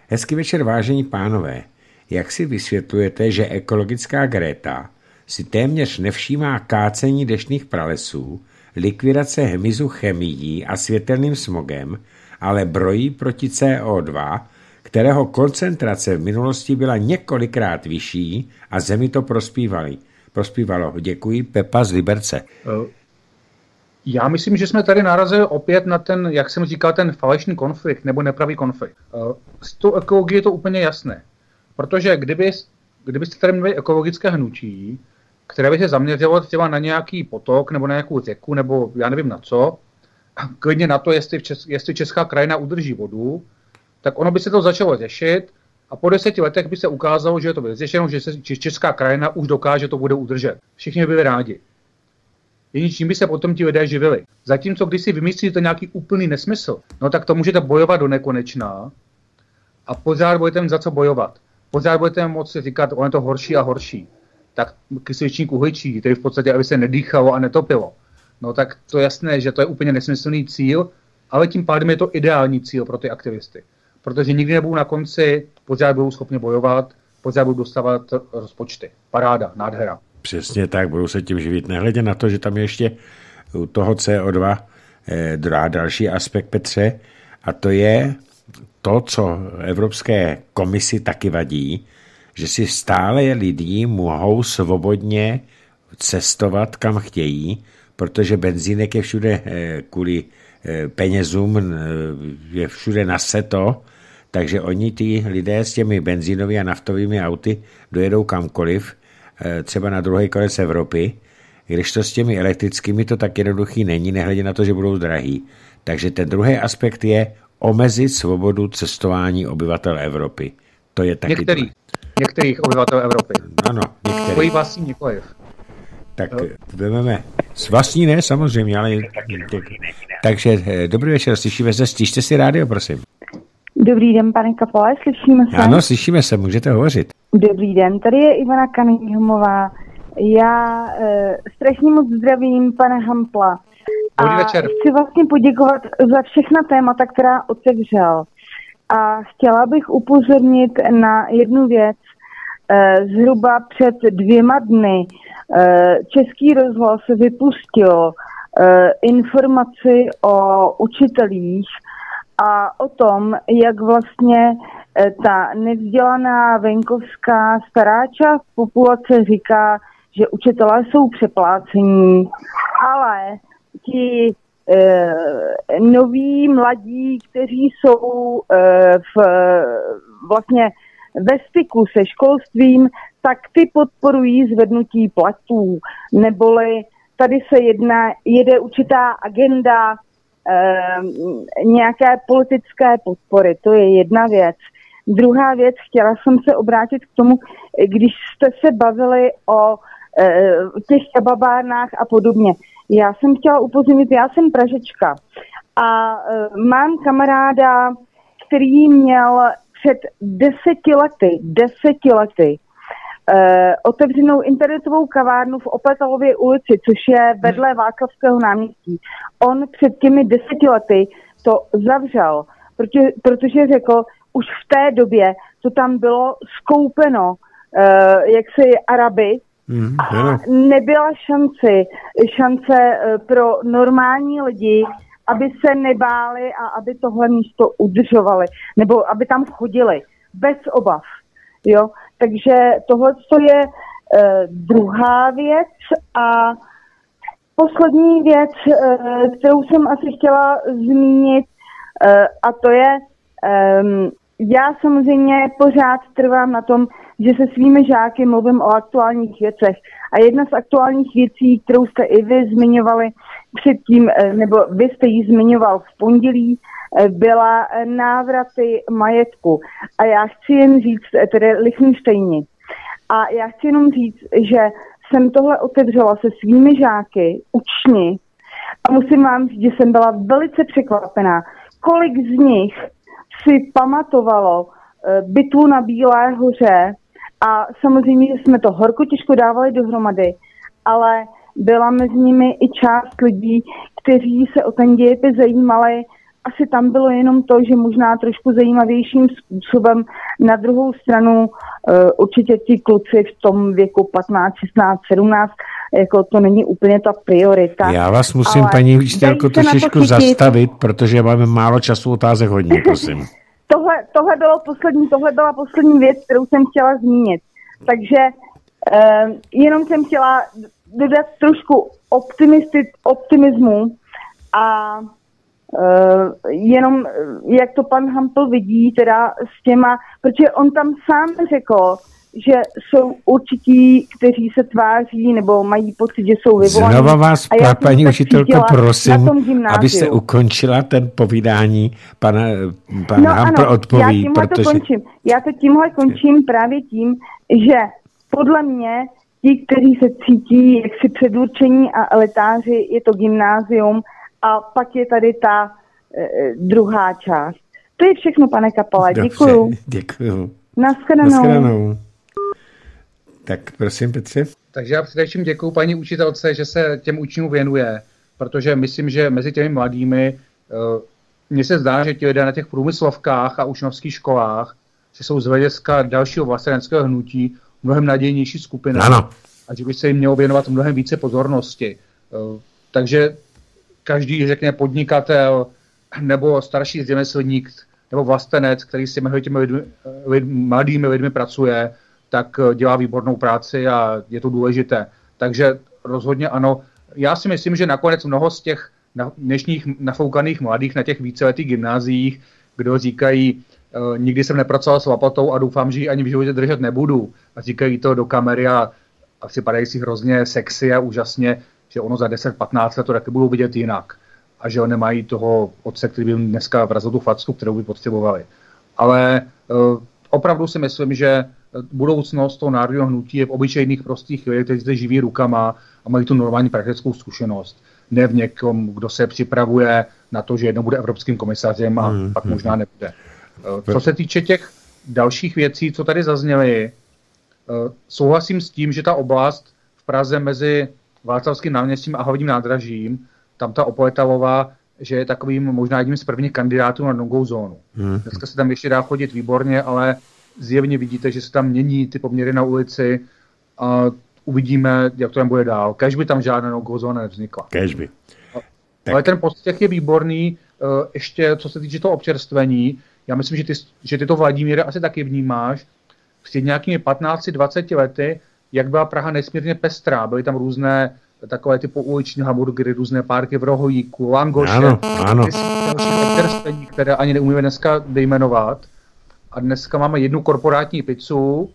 Hezký večer, vážení pánové. Jak si vysvětlujete, že ekologická Greta si téměř nevšímá kácení deštných pralesů, likvidace hmyzu chemií a světelným smogem, ale brojí proti C O dva, kterého koncentrace v minulosti byla několikrát vyšší a zemi to prospívali? Prospívalo. Děkuji, Pepa z Liberce. Já myslím, že jsme tady narazili opět na ten, jak jsem říkal, ten falešný konflikt nebo nepravý konflikt. S tou ekologií je to úplně jasné, protože kdyby, kdybyste tady měli ekologické hnutí, které by se zaměřilo třeba na nějaký potok nebo na nějakou řeku nebo já nevím na co, a klidně na to, jestli, Česk, jestli česká krajina udrží vodu, tak ono by se to začalo řešit. A po deseti letech by se ukázalo, že je to vyřešeno, že, že česká krajina už dokáže to bude udržet. Všichni byli rádi. Jenže čím by se potom ti lidé živili. Zatímco když si vymyslíte nějaký úplný nesmysl, no tak to můžete bojovat do nekonečna a pořád budete mít za co bojovat. Pořád budete moci říkat, ono je to horší a horší. Tak kysličník uhličí, tedy v podstatě, aby se nedýchalo a netopilo. No tak to je jasné, že to je úplně nesmyslný cíl, ale tím pádem je to ideální cíl pro ty aktivisty. Protože nikdy nebudou na konci, pořád budou schopni bojovat, pořád budou dostávat rozpočty. Paráda, nádhera. Přesně tak, budou se tím živit. Nehledě na to, že tam je ještě u toho C O dva eh, druhá další aspekt, Petře, a to je to, co Evropské komisi taky vadí, že si stále lidi mohou svobodně cestovat, kam chtějí, protože benzínek je všude eh, kvůli penězům, je všude naseto, Takže oni, ty lidé s těmi benzínovými a naftovými auty dojedou kamkoliv, třeba na druhý konec Evropy, kdežto s těmi elektrickými to tak jednoduchý není, nehledě na to, že budou drahý. Takže ten druhý aspekt je omezit svobodu cestování obyvatel Evropy. To je taky Některý, to... Některých obyvatel Evropy. Ano, některých. Svojí vlastní nikoliv. Tak no. Vememe. S vlastní ne, samozřejmě, ale... Takže dobrý večer, slyšíme se, stíšte si rádio, prosím. Dobrý den, pane Kapale, slyšíme se. Ano, slyšíme se, můžete hovořit. Dobrý den, tady je Ivana Kanihomová. Já e, strašně moc zdravím pana Hampla. Dobrý a večer. Chci vlastně poděkovat za všechna témata, která otevřel. A chtěla bych upozornit na jednu věc. E, zhruba před dvěma dny e, Český rozhlas vypustil e, informaci o učitelích a o tom, jak vlastně ta nevzdělaná venkovská stará část populace říká, že učitelé jsou přeplácení, ale ti eh, noví mladí, kteří jsou eh, v, vlastně ve styku se školstvím, tak ty podporují zvednutí platů, neboli tady se jedná, jede určitá agenda eh, nějaké politické podpory, to je jedna věc. Druhá věc, chtěla jsem se obrátit k tomu, když jste se bavili o e, těch kebabárnách a podobně. Já jsem chtěla upozornit, já jsem Pražečka a e, mám kamaráda, který měl před deseti lety, deseti lety, e, otevřenou internetovou kavárnu v Opetalově ulici, což je vedle Václavského náměstí. On před těmi deseti lety to zavřel, protože, protože řekl, už v té době to tam bylo skoupeno, uh, jaksi Araby, mm, a nebyla šanci, šance uh, pro normální lidi, aby se nebáli a aby tohle místo udržovali, nebo aby tam chodili, bez obav. Jo? Takže tohle je uh, druhá věc a poslední věc, uh, kterou jsem asi chtěla zmínit, uh, a to je, um, já samozřejmě pořád trvám na tom, že se svými žáky mluvím o aktuálních věcech. A jedna z aktuálních věcí, kterou jste i vy zmiňovali předtím, nebo vy jste ji zmiňoval v pondělí, byla návraty majetku. A já chci jen říct, tedy Lichtenštejni. A já chci jenom říct, že jsem tohle otevřela se svými žáky, učni, a musím vám říct, že jsem byla velice překvapená, kolik z nich si pamatovalo bitvu na Bílé hoře a samozřejmě, že jsme to horko těžko dávali dohromady, ale byla mezi nimi i část lidí, kteří se o ten dějepis zajímali. Asi tam bylo jenom to, že možná trošku zajímavějším způsobem. Na druhou stranu určitě ti kluci v tom věku patnáct, šestnáct, sedmnáct, jako to není úplně ta priorita. Já vás musím, ale paní učitelko, trošičku zastavit, protože máme málo času, otázek hodně, prosím. tohle, tohle, bylo poslední, tohle byla poslední věc, kterou jsem chtěla zmínit. Takže eh, jenom jsem chtěla dodat trošku optimismu a eh, jenom jak to pan Hampl vidí, teda s těma, protože on tam sám řekl, že jsou určití, kteří se tváří nebo mají pocit, že jsou vyvolaní. Znova vás, a paní učitelko, prosím, abyste ukončila ten povídání. Pana, pan no Hampl ano, odpoví. Já, protože... to končím. já to tímhle končím právě tím, že podle mě ti, kteří se cítí jaksi předurčení a elitáři, je to gymnázium a pak je tady ta eh, druhá část. To je všechno, pane Kapala. Děkuju. Děkuju. Naschledanou. Naschledanou. Tak prosím, Petře. Takže já především děkuju paní učitelce, že se těm učňům věnuje, protože myslím, že mezi těmi mladými, mně se zdá, že ti lidé na těch průmyslovkách a učňovských školách, že jsou z hlediska dalšího vlasteneckého hnutí mnohem nadějnější skupiny. Ano. A že by se jim mělo věnovat mnohem více pozornosti. Takže každý, řekne podnikatel, nebo starší řemeslník, nebo vlastenec, který s těmi, těmi lidmi, lidmi, mladými lidmi pracuje, tak dělá výbornou práci a je to důležité. Takže rozhodně ano. Já si myslím, že nakonec mnoho z těch dnešních nafoukaných mladých na těch víceletých gymnáziích, kdo říkají, e, nikdy jsem nepracoval s lapatou a doufám, že ji ani v životě držet nebudu. A říkají to do kamery a, a připadají si hrozně sexy a úžasně, že ono za deset patnáct let to taky budou vidět jinak. A že nemají toho otce, který by jim dneska vrazil tu facku, kterou by potřebovali. Ale e, opravdu si myslím, že budoucnost toho národního hnutí je v obyčejných prostých lidech, kteří se živí rukama a mají tu normální praktickou zkušenost. Ne v někom, kdo se připravuje na to, že jednou bude evropským komisařem a hmm, pak hmm. možná nebude. Co se týče těch dalších věcí, co tady zazněly, souhlasím s tím, že ta oblast v Praze mezi Václavským náměstím a Hlavním nádražím, tam ta Opletavová, že je takovým možná jedním z prvních kandidátů na no-go zónu. Hmm. Dneska se tam ještě dá chodit výborně, ale zjevně vidíte, že se tam mění ty poměry na ulici a uvidíme, jak to tam bude dál. Kéž by tam žádná no-go zóna nevznikla. Kéž by. Ale ten postřeh je výborný, ještě co se týče toho občerstvení. Já myslím, že ty, že ty to, Vladimíre, asi taky vnímáš. Před nějakými patnácti dvaceti lety, jak byla Praha nesmírně pestrá. Byly tam různé takové ty pouliční hamburgery, různé párky v Rohojíku, Langoše. Ano, ano. Občerstvení, které ani neumíme dneska dejmenovat. A dneska máme jednu korporátní pizzu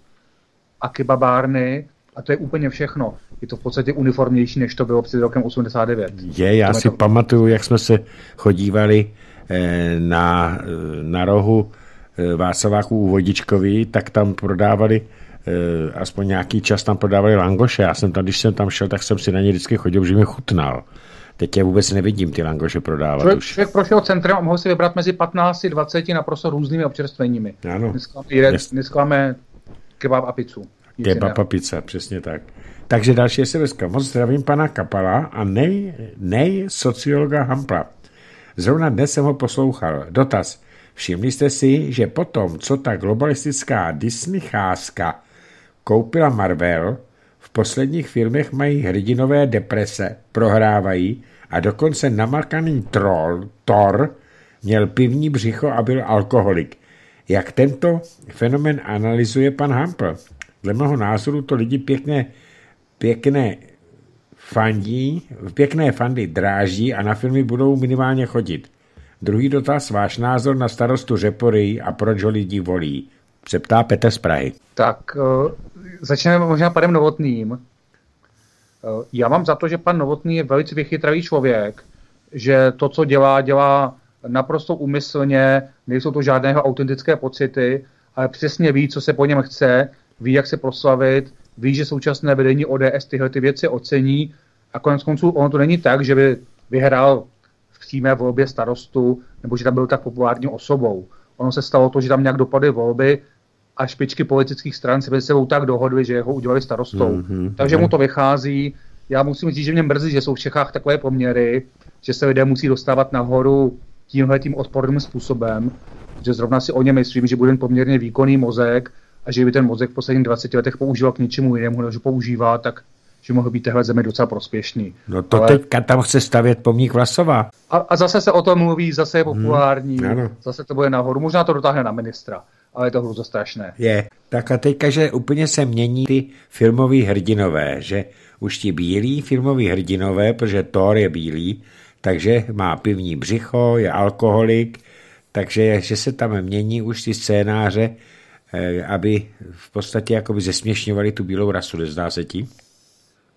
a kebabárny a to je úplně všechno. Je to v podstatě uniformnější, než to bylo před rokem osmdesát devět. Je, já si to... pamatuju, jak jsme se chodívali eh, na, na rohu eh, Václaváku u Vodičkovi, tak tam prodávali eh, aspoň nějaký čas tam prodávali langoše. Já jsem tam, když jsem tam šel, tak jsem si na ně vždycky chodil, že mi chutnal. Teď já vůbec nevidím ty langoše prodávat. Člověk, už. člověk prošel centrem a mohl si vybrat mezi patnácti a dvaceti naprosto různými občerstveními. Ano. Dneska máme kebab a pizzu. Kebab a pizza, přesně tak. Takže další es em eska. Moc zdravím pana Kapala a nej, nej sociologa Hampla. Zrovna dnes jsem ho poslouchal. Dotaz. Všimli jste si, že potom, co ta globalistická disneychářka koupila Marvel, v posledních filmech mají hrdinové deprese, prohrávají a dokonce namakaný troll, Thor, měl pivní břicho a byl alkoholik. Jak tento fenomen analyzuje pan Hampl? Dle mého názoru to lidi pěkné, pěkné, fandí, pěkné fandy dráždí a na filmy budou minimálně chodit. Druhý dotaz, váš názor na starostu Řeporyj a proč ho lidi volí? Se ptá Petr z Prahy. Tak začneme možná panem Novotným. Já mám za to, že pan Novotný je velice vychytravý člověk, že to, co dělá, dělá naprosto úmyslně, nejsou to žádné jeho autentické pocity, ale přesně ví, co se po něm chce, ví, jak se proslavit, ví, že současné vedení ó dé es tyhle ty věci ocení a konec konců ono to není tak, že by vyhrál v přímé volbě starostu nebo že tam byl tak populární osobou. Ono se stalo to, že tam nějak dopadly volby a špičky politických stran se mezi sebou tak dohodly, že ho udělali starostou. Mm-hmm. Takže mu to vychází. Já musím říct, že mě mrzí, že jsou v Čechách takové poměry, že se lidé musí dostávat nahoru tímhletím odporným způsobem, že zrovna si o něm myslím, že bude poměrně výkonný mozek a že by ten mozek v posledních dvaceti letech používal k ničemu jinému, než používá, tak že mohl být téhle zemi docela prospěšný. No to ale... teďka tam chce stavět pomník Vlasova. A, a zase se o tom mluví, zase je populární, hmm, zase to bude nahoru. Možná to dotáhne na ministra, ale je to hruzo strašné. Je, tak a teďka, že úplně se mění ty filmoví hrdinové, že už ti bílí filmoví hrdinové, protože Thor je bílý, takže má pivní břicho, je alkoholik, takže že se tam mění už ty scénáře, aby v podstatě jakoby zesměšňovali tu bílou rasu, nezdá se ti?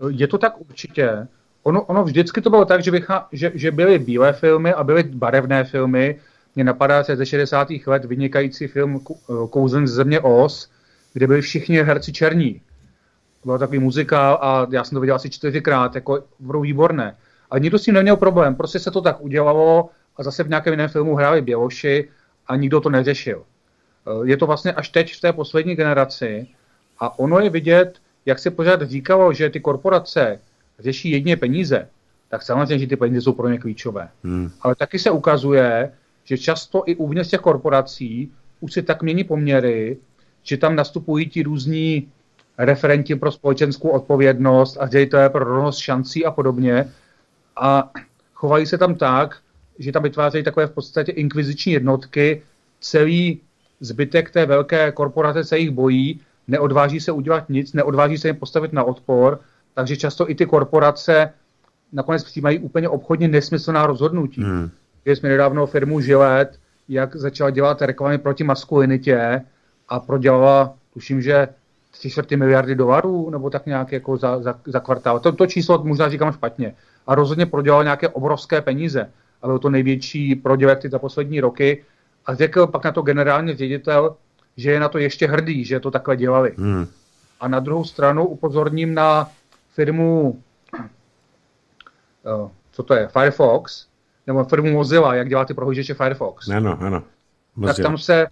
Je to tak určitě. Ono, ono vždycky to bylo tak, že, vychá, že, že byly bílé filmy a byly barevné filmy. Mně napadá se ze šedesátých let vynikající film Kouzen z země Oz, kde byli všichni herci černí. Byl takový muzikál a já jsem to viděl asi čtyřikrát, jako bylo výborné. A nikdo s tím neměl problém, prostě se to tak udělalo a zase v nějakém jiném filmu hráli běloši a nikdo to neřešil. Je to vlastně až teď v té poslední generaci a ono je vidět, jak se pořád říkalo, že ty korporace řeší jedině peníze, tak samozřejmě, že ty peníze jsou pro ně klíčové. Hmm. Ale taky se ukazuje, že často i uvnitř těch korporací už se tak mění poměry, že tam nastupují ti různí referenti pro společenskou odpovědnost a ředitelé pro rovnost šancí a podobně. A chovají se tam tak, že tam vytvářejí takové v podstatě inkviziční jednotky, celý zbytek té velké korporace se jich bojí, neodváží se udělat nic, neodváží se jim postavit na odpor, takže často i ty korporace nakonec přijímají úplně obchodně nesmyslná rozhodnutí. Hmm. Když jsme nedávno firmu Gillette jak začala dělat reklamy proti maskulinitě a prodělala, tuším, že tři čtvrtě miliardy dolarů, nebo tak nějak jako za, za, za kvartál. To, to číslo možná říkám špatně. A rozhodně prodělal nějaké obrovské peníze. A byl to největší prodělek za poslední roky. A řekl pak na to generální ředitel, že je na to ještě hrdý, že to takhle dělali. Hmm. A na druhou stranu upozorním na firmu, co to je, Firefox, nebo firmu Mozilla, jak dělá ty prohlížeče Firefox. Ano, ano. Mozilla. Tak tam se,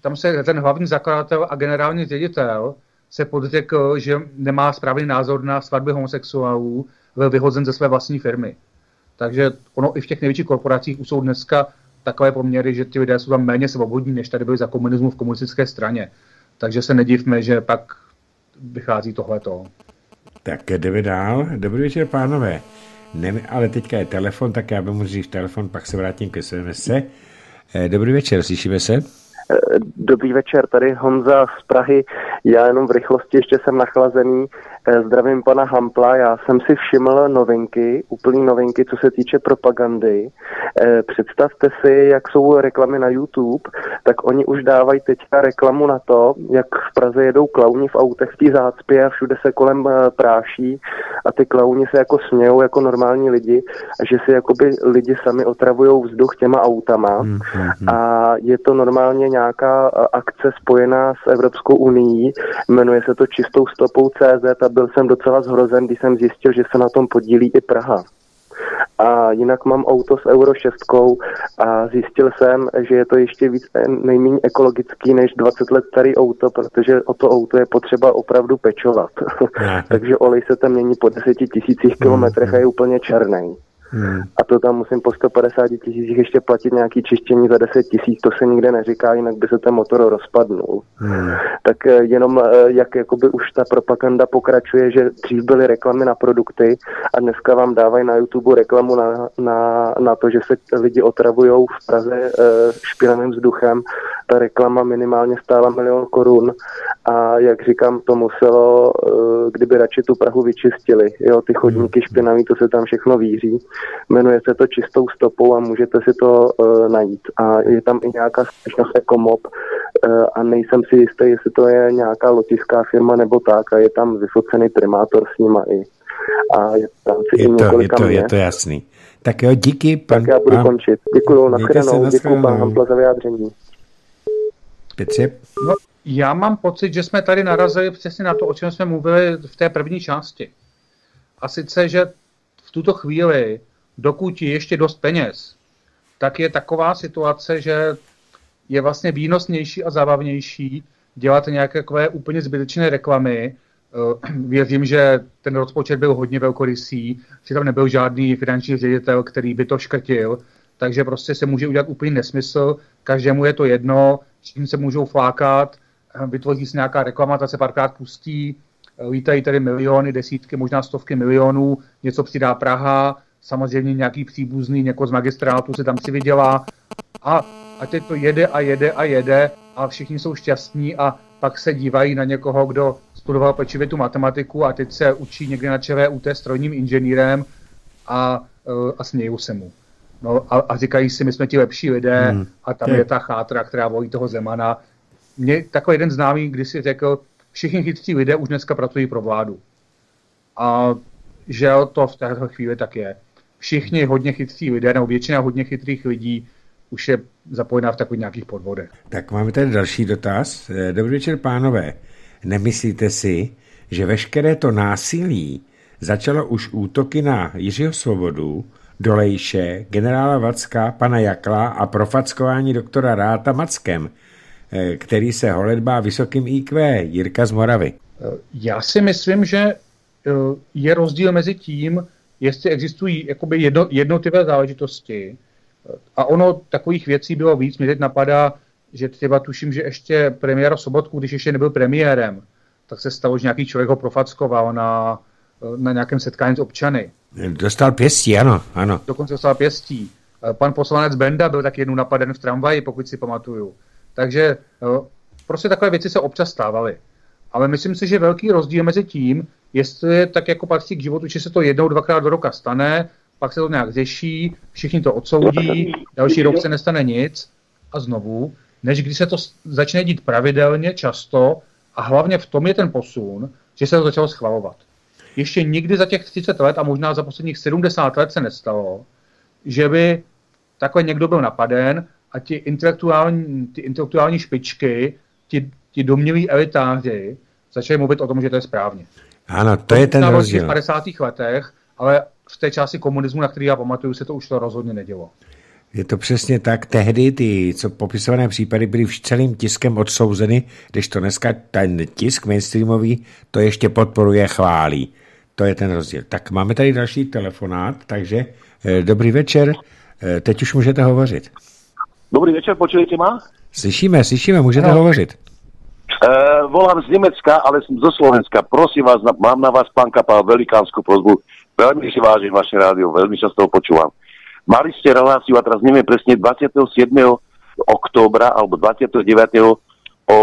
tam se ten hlavní zakladatel a generální ředitel se podřekl, že nemá správný názor na svatby homosexuálů, byl vyhozen ze své vlastní firmy. Takže ono i v těch největších korporacích už jsou dneska takové poměry, že ti lidé jsou tam méně svobodní, než tady byli za komunismu v komunistické straně. Takže se nedivme, že pak vychází tohleto. Tak jdeme dál. Dobrý večer, pánové. Ne, ale teďka je telefon, tak já budu říct telefon, pak se vrátím k es em es. Dobrý večer, slyšíme se? Dobrý večer, tady Honza z Prahy. Já jenom v rychlosti, ještě jsem nachlazený. Zdravím pana Hampla, já jsem si všiml novinky, úplný novinky, co se týče propagandy. Představte si, jak jsou reklamy na YouTube, tak oni už dávají teďka reklamu na to, jak v Praze jedou klauni v autech v té zácpě a všude se kolem práší a ty klauni se jako smějou jako normální lidi a že si jakoby lidi sami otravujou vzduch těma autama hmm, hmm, hmm. a je to normálně nějaká akce spojená s Evropskou unií, jmenuje se to Čistou stopou C Z a byl jsem docela zhrozen, když jsem zjistil, že se na tom podílí i Praha. A jinak mám auto s Euro šest a zjistil jsem, že je to ještě víc nejméně ekologický než dvacet let starý auto, protože o to auto je potřeba opravdu pečovat. Takže olej se tam mění po deseti tisících kilometrech a je úplně černý. Hmm. A to tam musím po sto padesáti tisících ještě platit nějaký čištění za deset tisíc, to se nikde neříká, jinak by se ten motor rozpadnul. Hmm. Tak jenom jak jakoby už ta propaganda pokračuje, že dřív byly reklamy na produkty a dneska vám dávají na YouTube reklamu na, na, na to, že se lidi otravujou v Praze špinavým vzduchem. Ta reklama minimálně stála milion korun a jak říkám, to muselo, kdyby radši tu Prahu vyčistili. Jo, ty chodníky špinavý, to se tam všechno víří. Jmenuje se to Čistou stopou a můžete si to uh, najít. A je tam i nějaká společnost jako Mob uh, a nejsem si jistý, jestli to je nějaká lotyšská firma nebo tak a je tam vyfocený primátor s nima i. A je tam si je to, několika je to, je to jasný. Tak jo, díky. Pan, tak já budu a... končit. Děkuju, nashledanou. Děkuju pán Hampla za vyjádření. Petře? No, já mám pocit, že jsme tady narazili přesně na to, o čem jsme mluvili v té první části. A sice, že v tuto chvíli, dokud je ještě dost peněz, tak je taková situace, že je vlastně výnosnější a zábavnější dělat nějaké takové úplně zbytečné reklamy. Věřím, že ten rozpočet byl hodně velkorysý, že tam nebyl žádný finanční ředitel, který by to škrtil, takže prostě se může udělat úplný nesmysl, každému je to jedno, čím se můžou flákat, vytvoří se nějaká reklama, ta se párkrát pustí, lítají tady miliony, desítky, možná stovky milionů, něco přidá Praha, samozřejmě nějaký příbuzný, někoho z magistrátu se tam si vydělá a, a teď to jede a jede a jede a všichni jsou šťastní a pak se dívají na někoho, kdo studoval pečlivě tu matematiku a teď se učí někde na ČVUT strojním inženýrem a, a smějí se mu. No a, a říkají si, my jsme ti lepší lidé hmm. a tam hmm. je ta chátra, která volí toho Zemana. Mně takový jeden známý kdysi řekl, všichni chytří lidé už dneska pracují pro vládu. A že to v této chvíli tak je. Všichni hodně chytří lidé, nebo většina hodně chytrých lidí už je zapojená v takových nějakých podvodech. Tak máme tady další dotaz. Dobrý večer, pánové. Nemyslíte si, že veškeré to násilí začalo už útoky na Jiřího Svobodu, Dolejše, generála Vacka, pana Jakla a profackování doktora Ratha Mackem, který se holedbá vysokým í kvé, Jirka z Moravy? Já si myslím, že je rozdíl mezi tím, jestli existují jakoby jedno, jednotlivé záležitosti a ono takových věcí bylo víc. Mě teď napadá, že třeba tuším, že ještě premiéra Sobotku, když ještě nebyl premiérem, tak se stalo, že nějaký člověk ho profackoval na, na nějakém setkání s občany. Dostal pěstí, ano, ano. Dokonce dostal pěstí. Pan poslanec Benda byl tak jednou napaden v tramvaji, pokud si pamatuju. Takže prostě takové věci se občas stávaly. Ale myslím si, že velký rozdíl mezi tím, jestli je tak jako patří k životu, že se to jednou, dvakrát do roka stane, pak se to nějak řeší, všichni to odsoudí, další rok se nestane nic a znovu, než když se to začne dít pravidelně, často a hlavně v tom je ten posun, že se to začalo schvalovat. Ještě nikdy za těch třicet let a možná za posledních sedmdesát let se nestalo, že by takhle někdo byl napaden a ti intelektuální, ty intelektuální špičky, ti, ti domnělí elitáři začali mluvit o tom, že to je správně. Ano, to, to je ten rozdíl. V padesátých letech, ale v té části komunismu, na který já pamatuju, se to už to rozhodně nedělo. Je to přesně tak. Tehdy ty co popisované případy byly celým tiskem odsouzeny, když to dneska ten tisk mainstreamový to ještě podporuje, chválí. To je ten rozdíl. Tak máme tady další telefonát, takže eh, dobrý večer. Eh, teď už můžete hovořit. Dobrý večer, počujete má? Slyšíme, slyšíme, můžete no. hovořit. Uh, volám z Německa, ale jsem zo Slovenska. Prosím vás, na, mám na vás, pán Kapal, velikánskou prosbu. Veľmi si vážim vaše rádio, veľmi často ho počúvam. Mali ste reláciu, a teraz neviem presne, dvadsiateho siedmeho októbra alebo dvadsiateho deviateho o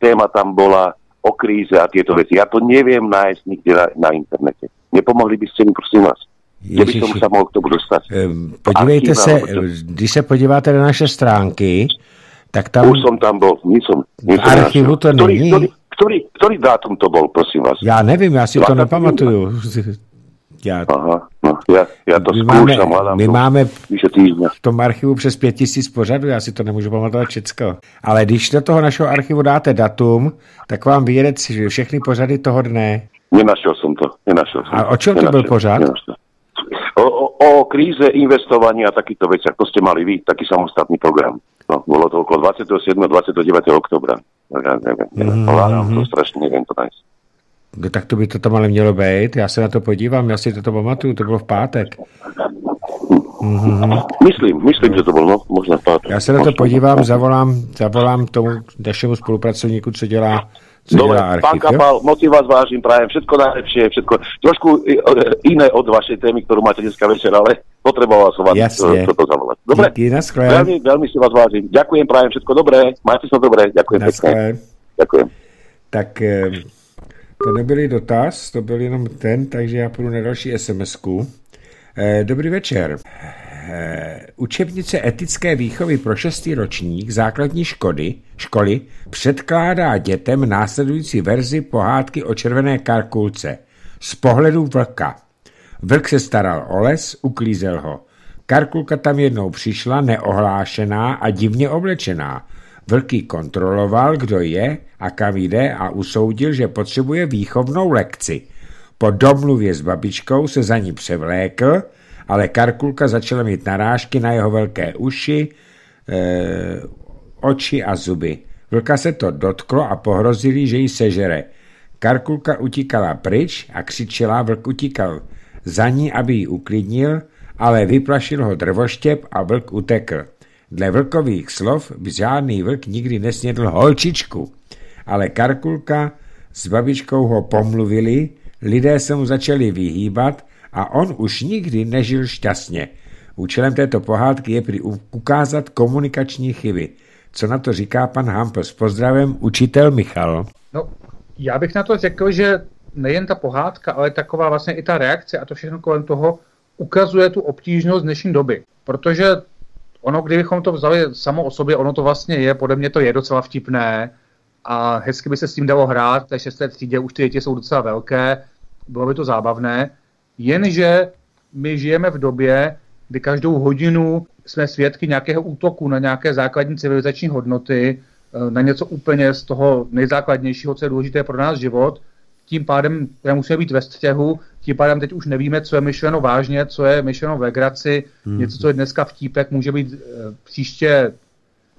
téma tam bola o kríze a tieto veci. Ja to neviem nájsť nikde na, na internete. Nepomohli by ste mi, prosím vás. Kdyby tomu sa mohol k tomu dostať. Um, podívejte se, když se podíváte na naše stránky, tak tam... Už som tam bol, nie som... Nie v archivu to ktorý, není. Ktorý, ktorý, ktorý dátum to bol, prosím vás? Ja neviem, ja si to nepamatuju. Já, Aha, no, já, já to my zkoušám, máme, my to, máme v tom archivu přes pět tisíc pořadů, já si to nemůžu pamatovat všecko. Ale když do toho našeho archivu dáte datum, tak vám vyjede všechny pořady toho dne. Nenašel jsem to. Nenašel jsem. A o čem to byl pořad? Nenašel. O, o, o kríze, investování a takýto věci, jak to jste mali vy, taky samostatný program. No, bylo to okolo dvadsiateho siedmeho dvadsiateho deviateho októbra. Já nevím, ovládám mm-hmm. to strašně, nevím to najít. No, tak to by to tam ale mělo být, já se na to podívám, já si to pamatuju, to bylo v pátek. Mm-hmm. Myslím, myslím, že to bylo, no, možná v pátek. Já se na to možná podívám, zavolám, zavolám tomu našemu spolupracovníku, co dělá, co Dobre, dělá archiv. Pán Kapal, moc vás vážím, právě všetko najlepšie, všetko, trošku jiné od vašej témy, kterou máte dneska večer, ale potreboval som vás toto zavolať. Dobre, veľmi, veľmi si vás vážim, ďakujem, právě všetko dobré, máte sa dobré, ďakujem pekne. Ďakujem. Tak... To nebyl dotaz, to byl jenom ten, takže já půjdu na další es em esku. Eh, dobrý večer. Eh, učebnice etické výchovy pro šestý ročník základní škody, školy předkládá dětem následující verzi pohádky o červené karkulce. Z pohledu vlka. Vlk se staral o les, uklízel ho. Karkulka tam jednou přišla, neohlášená a divně oblečená. Vlk kontroloval, kdo je a kam jde a usoudil, že potřebuje výchovnou lekci. Po domluvě s babičkou se za ní převlékl, ale Karkulka začala mít narážky na jeho velké uši, e, oči a zuby. Vlka se to dotklo a pohrozili, že ji sežere. Karkulka utíkala pryč a křičela, vlk utíkal za ní, aby ji uklidnil, ale vyplašil ho drvoštěp a vlk utekl. Dle vlkových slov by žádný vlk nikdy nesnědl holčičku, ale Karkulka s babičkou ho pomluvili, lidé se mu začali vyhýbat a on už nikdy nežil šťastně. Účelem této pohádky je prý ukázat komunikační chyby. Co na to říká pan Hampl? S pozdravem, učitel Michal. No, já bych na to řekl, že nejen ta pohádka, ale taková vlastně i ta reakce a to všechno kolem toho ukazuje tu obtížnost dnešní doby, protože ono, kdybychom to vzali samo o sobě, ono to vlastně je, podle mě to je docela vtipné a hezky by se s tím dalo hrát, v té šesté třídě už ty děti jsou docela velké, bylo by to zábavné, jenže my žijeme v době, kdy každou hodinu jsme svědky nějakého útoku na nějaké základní civilizační hodnoty, na něco úplně z toho nejzákladnějšího, co je důležité pro nás život, tím pádem musíme být ve střehu, tím pádem teď už nevíme, co je myšleno vážně, co je myšleno v legraci, hmm. něco, co je dneska vtípek, může být uh, příště...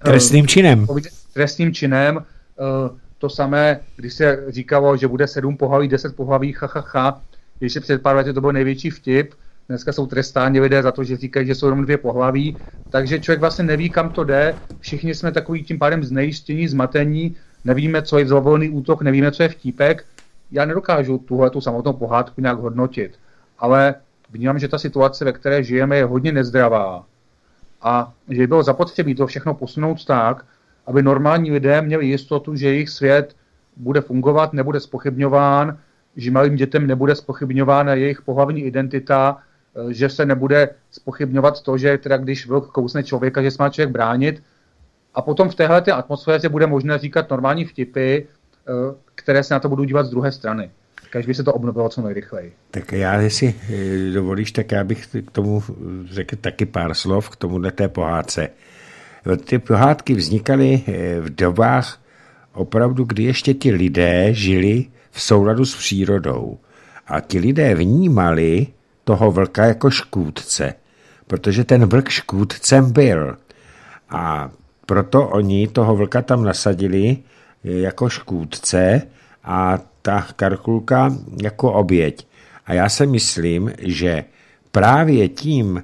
Uh, trestným činem. Trestným činem. Uh, to samé, když se říkalo, že bude sedm pohlaví, deset pohlaví, ha, ha, ha. Ještě před pár lety to byl největší vtip. Dneska jsou trestáni lidé za to, že říkají, že jsou jenom dvě pohlaví. Takže člověk vlastně neví, kam to jde. Všichni jsme takový tím pádem znejištění, zmatení. Nevíme, co je zlovolný útok, nevíme, co je vtípek. Já nedokážu tuhle tu samotnou pohádku nějak hodnotit, ale vnímám, že ta situace, ve které žijeme, je hodně nezdravá a že by bylo zapotřebí to všechno posunout tak, aby normální lidé měli jistotu, že jejich svět bude fungovat, nebude zpochybňován, že malým dětem nebude zpochybňována jejich pohlavní identita, že se nebude zpochybňovat to, že teda když vlk kousne člověka, že se má člověk bránit. A potom v téhle atmosféře bude možné říkat normální vtipy, které se na to budou dívat z druhé strany. Každý by se to obnovilo co nejrychleji. Tak já, jestli dovolíš, tak já bych k tomu řekl taky pár slov, k tomuhle té pohádce. Ty pohádky vznikaly v dobách opravdu, kdy ještě ti lidé žili v souladu s přírodou. A ti lidé vnímali toho vlka jako škůdce, protože ten vlk škůdcem byl. A proto oni toho vlka tam nasadili jako škůdce a ta Karkulka jako oběť. A já si myslím, že právě tím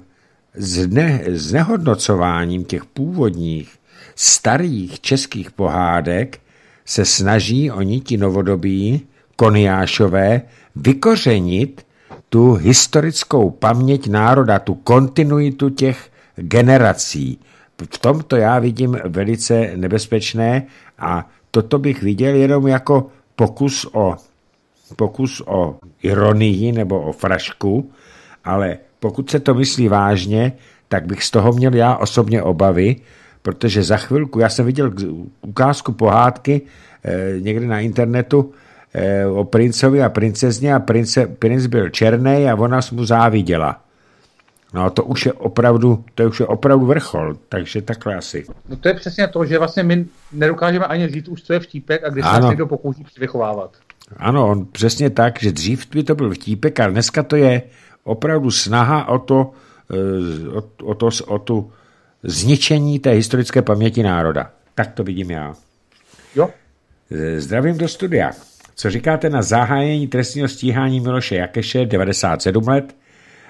zne, znehodnocováním těch původních starých českých pohádek se snaží oni, ti novodobí koniášové, vykořenit tu historickou paměť národa, tu kontinuitu těch generací. V tom to já vidím velice nebezpečné a toto bych viděl jenom jako pokus o, pokus o ironii nebo o frašku, ale pokud se to myslí vážně, tak bych z toho měl já osobně obavy, protože za chvilku, já jsem viděl ukázku pohádky eh, někde na internetu eh, o princovi a princezně a prince, princ byl černý a ona mu záviděla. No to už je opravdu, to už je opravdu vrchol, takže takhle asi. No to je přesně to, že vlastně my nedokážeme ani říct už, co je vtípek a když se někdo pokouší vychovávat. Ano, on přesně tak, že dřív by to byl vtípek a dneska to je opravdu snaha o to, o, o, to, o tu zničení té historické paměti národa. Tak to vidím já. Jo. Zdravím do studia. Co říkáte na zahájení trestního stíhání Miloše Jakeše, devadesát sedm let,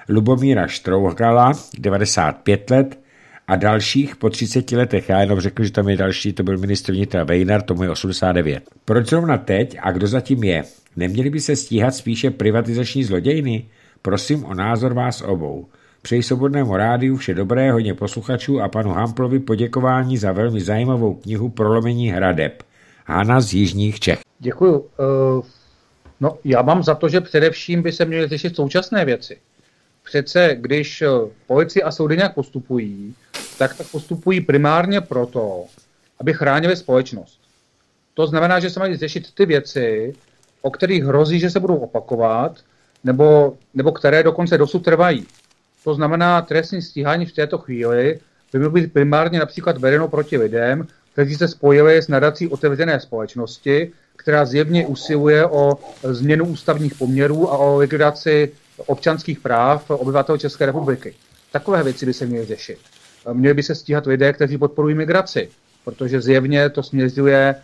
Lubomíra Štrouhkala, devadesát pět let a dalších po třiceti letech. Já jenom řeknu, že tam je další, to byl ministr vnitra Vejnar, tomu je osmdesát devět. Proč zrovna teď a kdo zatím je? Neměli by se stíhat spíše privatizační zlodějny? Prosím o názor vás obou. Přeji Svobodnému rádiu vše dobré, hodně posluchačů a panu Hamplovi poděkování za velmi zajímavou knihu Prolomení hradeb. Hana z Jižních Čech. Děkuju. Uh, no, já mám za to, že především by se měly řešit současné věci. Přece, když policie a soudy nějak postupují, tak, tak postupují primárně proto, aby chránili společnost. To znamená, že se mají řešit ty věci, o kterých hrozí, že se budou opakovat, nebo, nebo které dokonce dosud trvají. To znamená, trestní stíhání v této chvíli by mělo být primárně například vedeno proti lidem, kteří se spojili s nadací otevřené společnosti, která zjevně usiluje o změnu ústavních poměrů a o likvidaci občanských práv obyvatel České republiky. Takové věci by se měly řešit. Měli by se stíhat lidé, kteří podporují migraci, protože zjevně to směřuje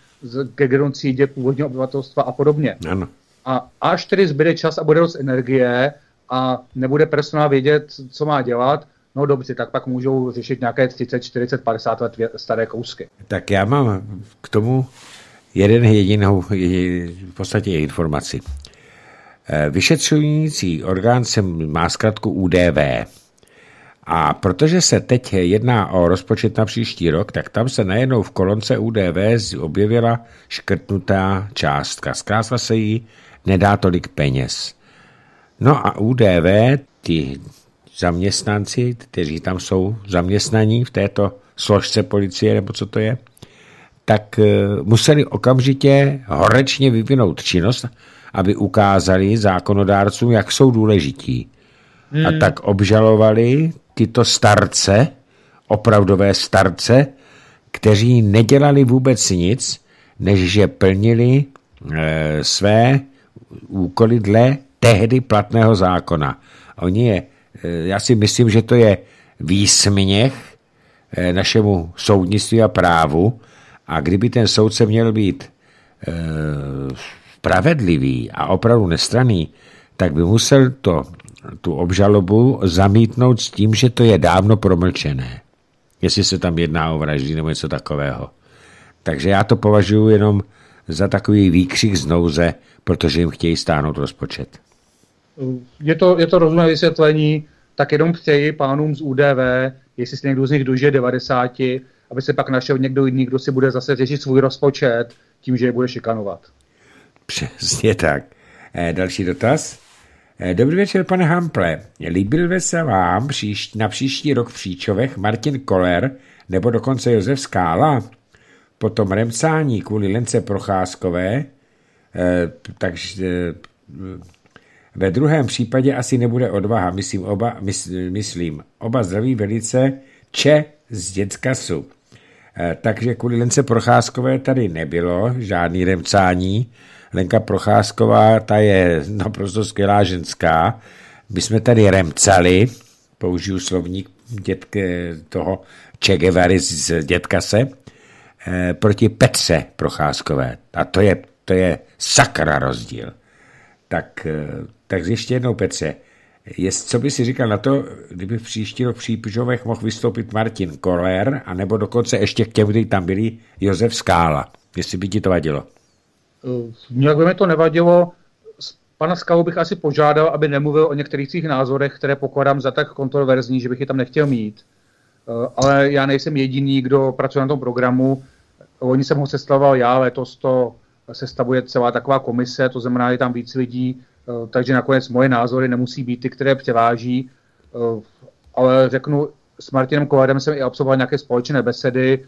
ke genocidě původního obyvatelstva a podobně. Ano. A až tedy zbyde čas a bude dost energie a nebude personál vědět, co má dělat, no dobře, tak pak můžou řešit nějaké třicet, čtyřicet, padesát let staré kousky. Tak já mám k tomu jeden jedinou, v podstatě informaci. Vyšetřující orgán se má zkratku U D V. A protože se teď jedná o rozpočet na příští rok, tak tam se najednou v kolonce U D V objevila škrtnutá částka. Zkrátila se jí, nedá tolik peněz. No a U D V, ty zaměstnanci, kteří tam jsou zaměstnaní v této složce policie, nebo co to je, tak museli okamžitě horečně vyvinout činnost, aby ukázali zákonodárcům, jak jsou důležití. Hmm. A tak obžalovali tyto starce, opravdové starce, kteří nedělali vůbec nic, než že plnili e, své úkoly dle tehdy platného zákona. Oni je, e, já si myslím, že to je výsměch e, našemu soudnictví a právu. A kdyby ten soudce měl být e, spravedlivý a opravdu nestranný, tak by musel to, tu obžalobu zamítnout s tím, že to je dávno promlčené. Jestli se tam jedná o vraždy nebo něco takového. Takže já to považuji jenom za takový výkřik z nouze, protože jim chtějí stáhnout rozpočet. Je to, je to rozumné vysvětlení, tak jenom přeji pánům z U D V, jestli se někdo z nich dožije devadesát, aby se pak našel někdo jiný, kdo si bude zase řešit svůj rozpočet tím, že je bude šikanovat. Přesně tak. E, další dotaz. Dobrý večer, pane Hample. Líbil by se vám příš, na příští rok v Příčovech Martin Koller nebo dokonce Josef Skála? Potom remcání kvůli Lence Procházkové, eh, takže eh, ve druhém případě asi nebude odvaha, myslím oba, mys, myslím, oba zdraví velice Če z Děckasu. Eh, takže kvůli Lence Procházkové tady nebylo žádný remcání. Lenka Procházková, ta je naprosto skvělá ženská. My jsme tady remcali, použiju slovník dětky, toho Che Guevary z Dětkase, proti Petře Procházkové. A to je, to je sakra rozdíl. Tak, tak ještě jednou, Petře, jest, co by si říkal na to, kdyby v příští rok v Příčovech mohl vystoupit Martin Koller, anebo dokonce ještě k těm, kteří tam byli, Josef Skála, jestli by ti to vadilo? Nějak by mi to nevadilo. Pana Skalu bych asi požádal, aby nemluvil o některých těch názorech, které pokládám za tak kontroverzní, že bych je tam nechtěl mít. Ale já nejsem jediný, kdo pracuje na tom programu. Loni jsem ho sestavoval já, letos to sestavuje celá taková komise, to znamená, je tam víc lidí, takže nakonec moje názory nemusí být ty, které převáží. Ale řeknu, s Martinem Kollerem jsem i absolvoval nějaké společné besedy,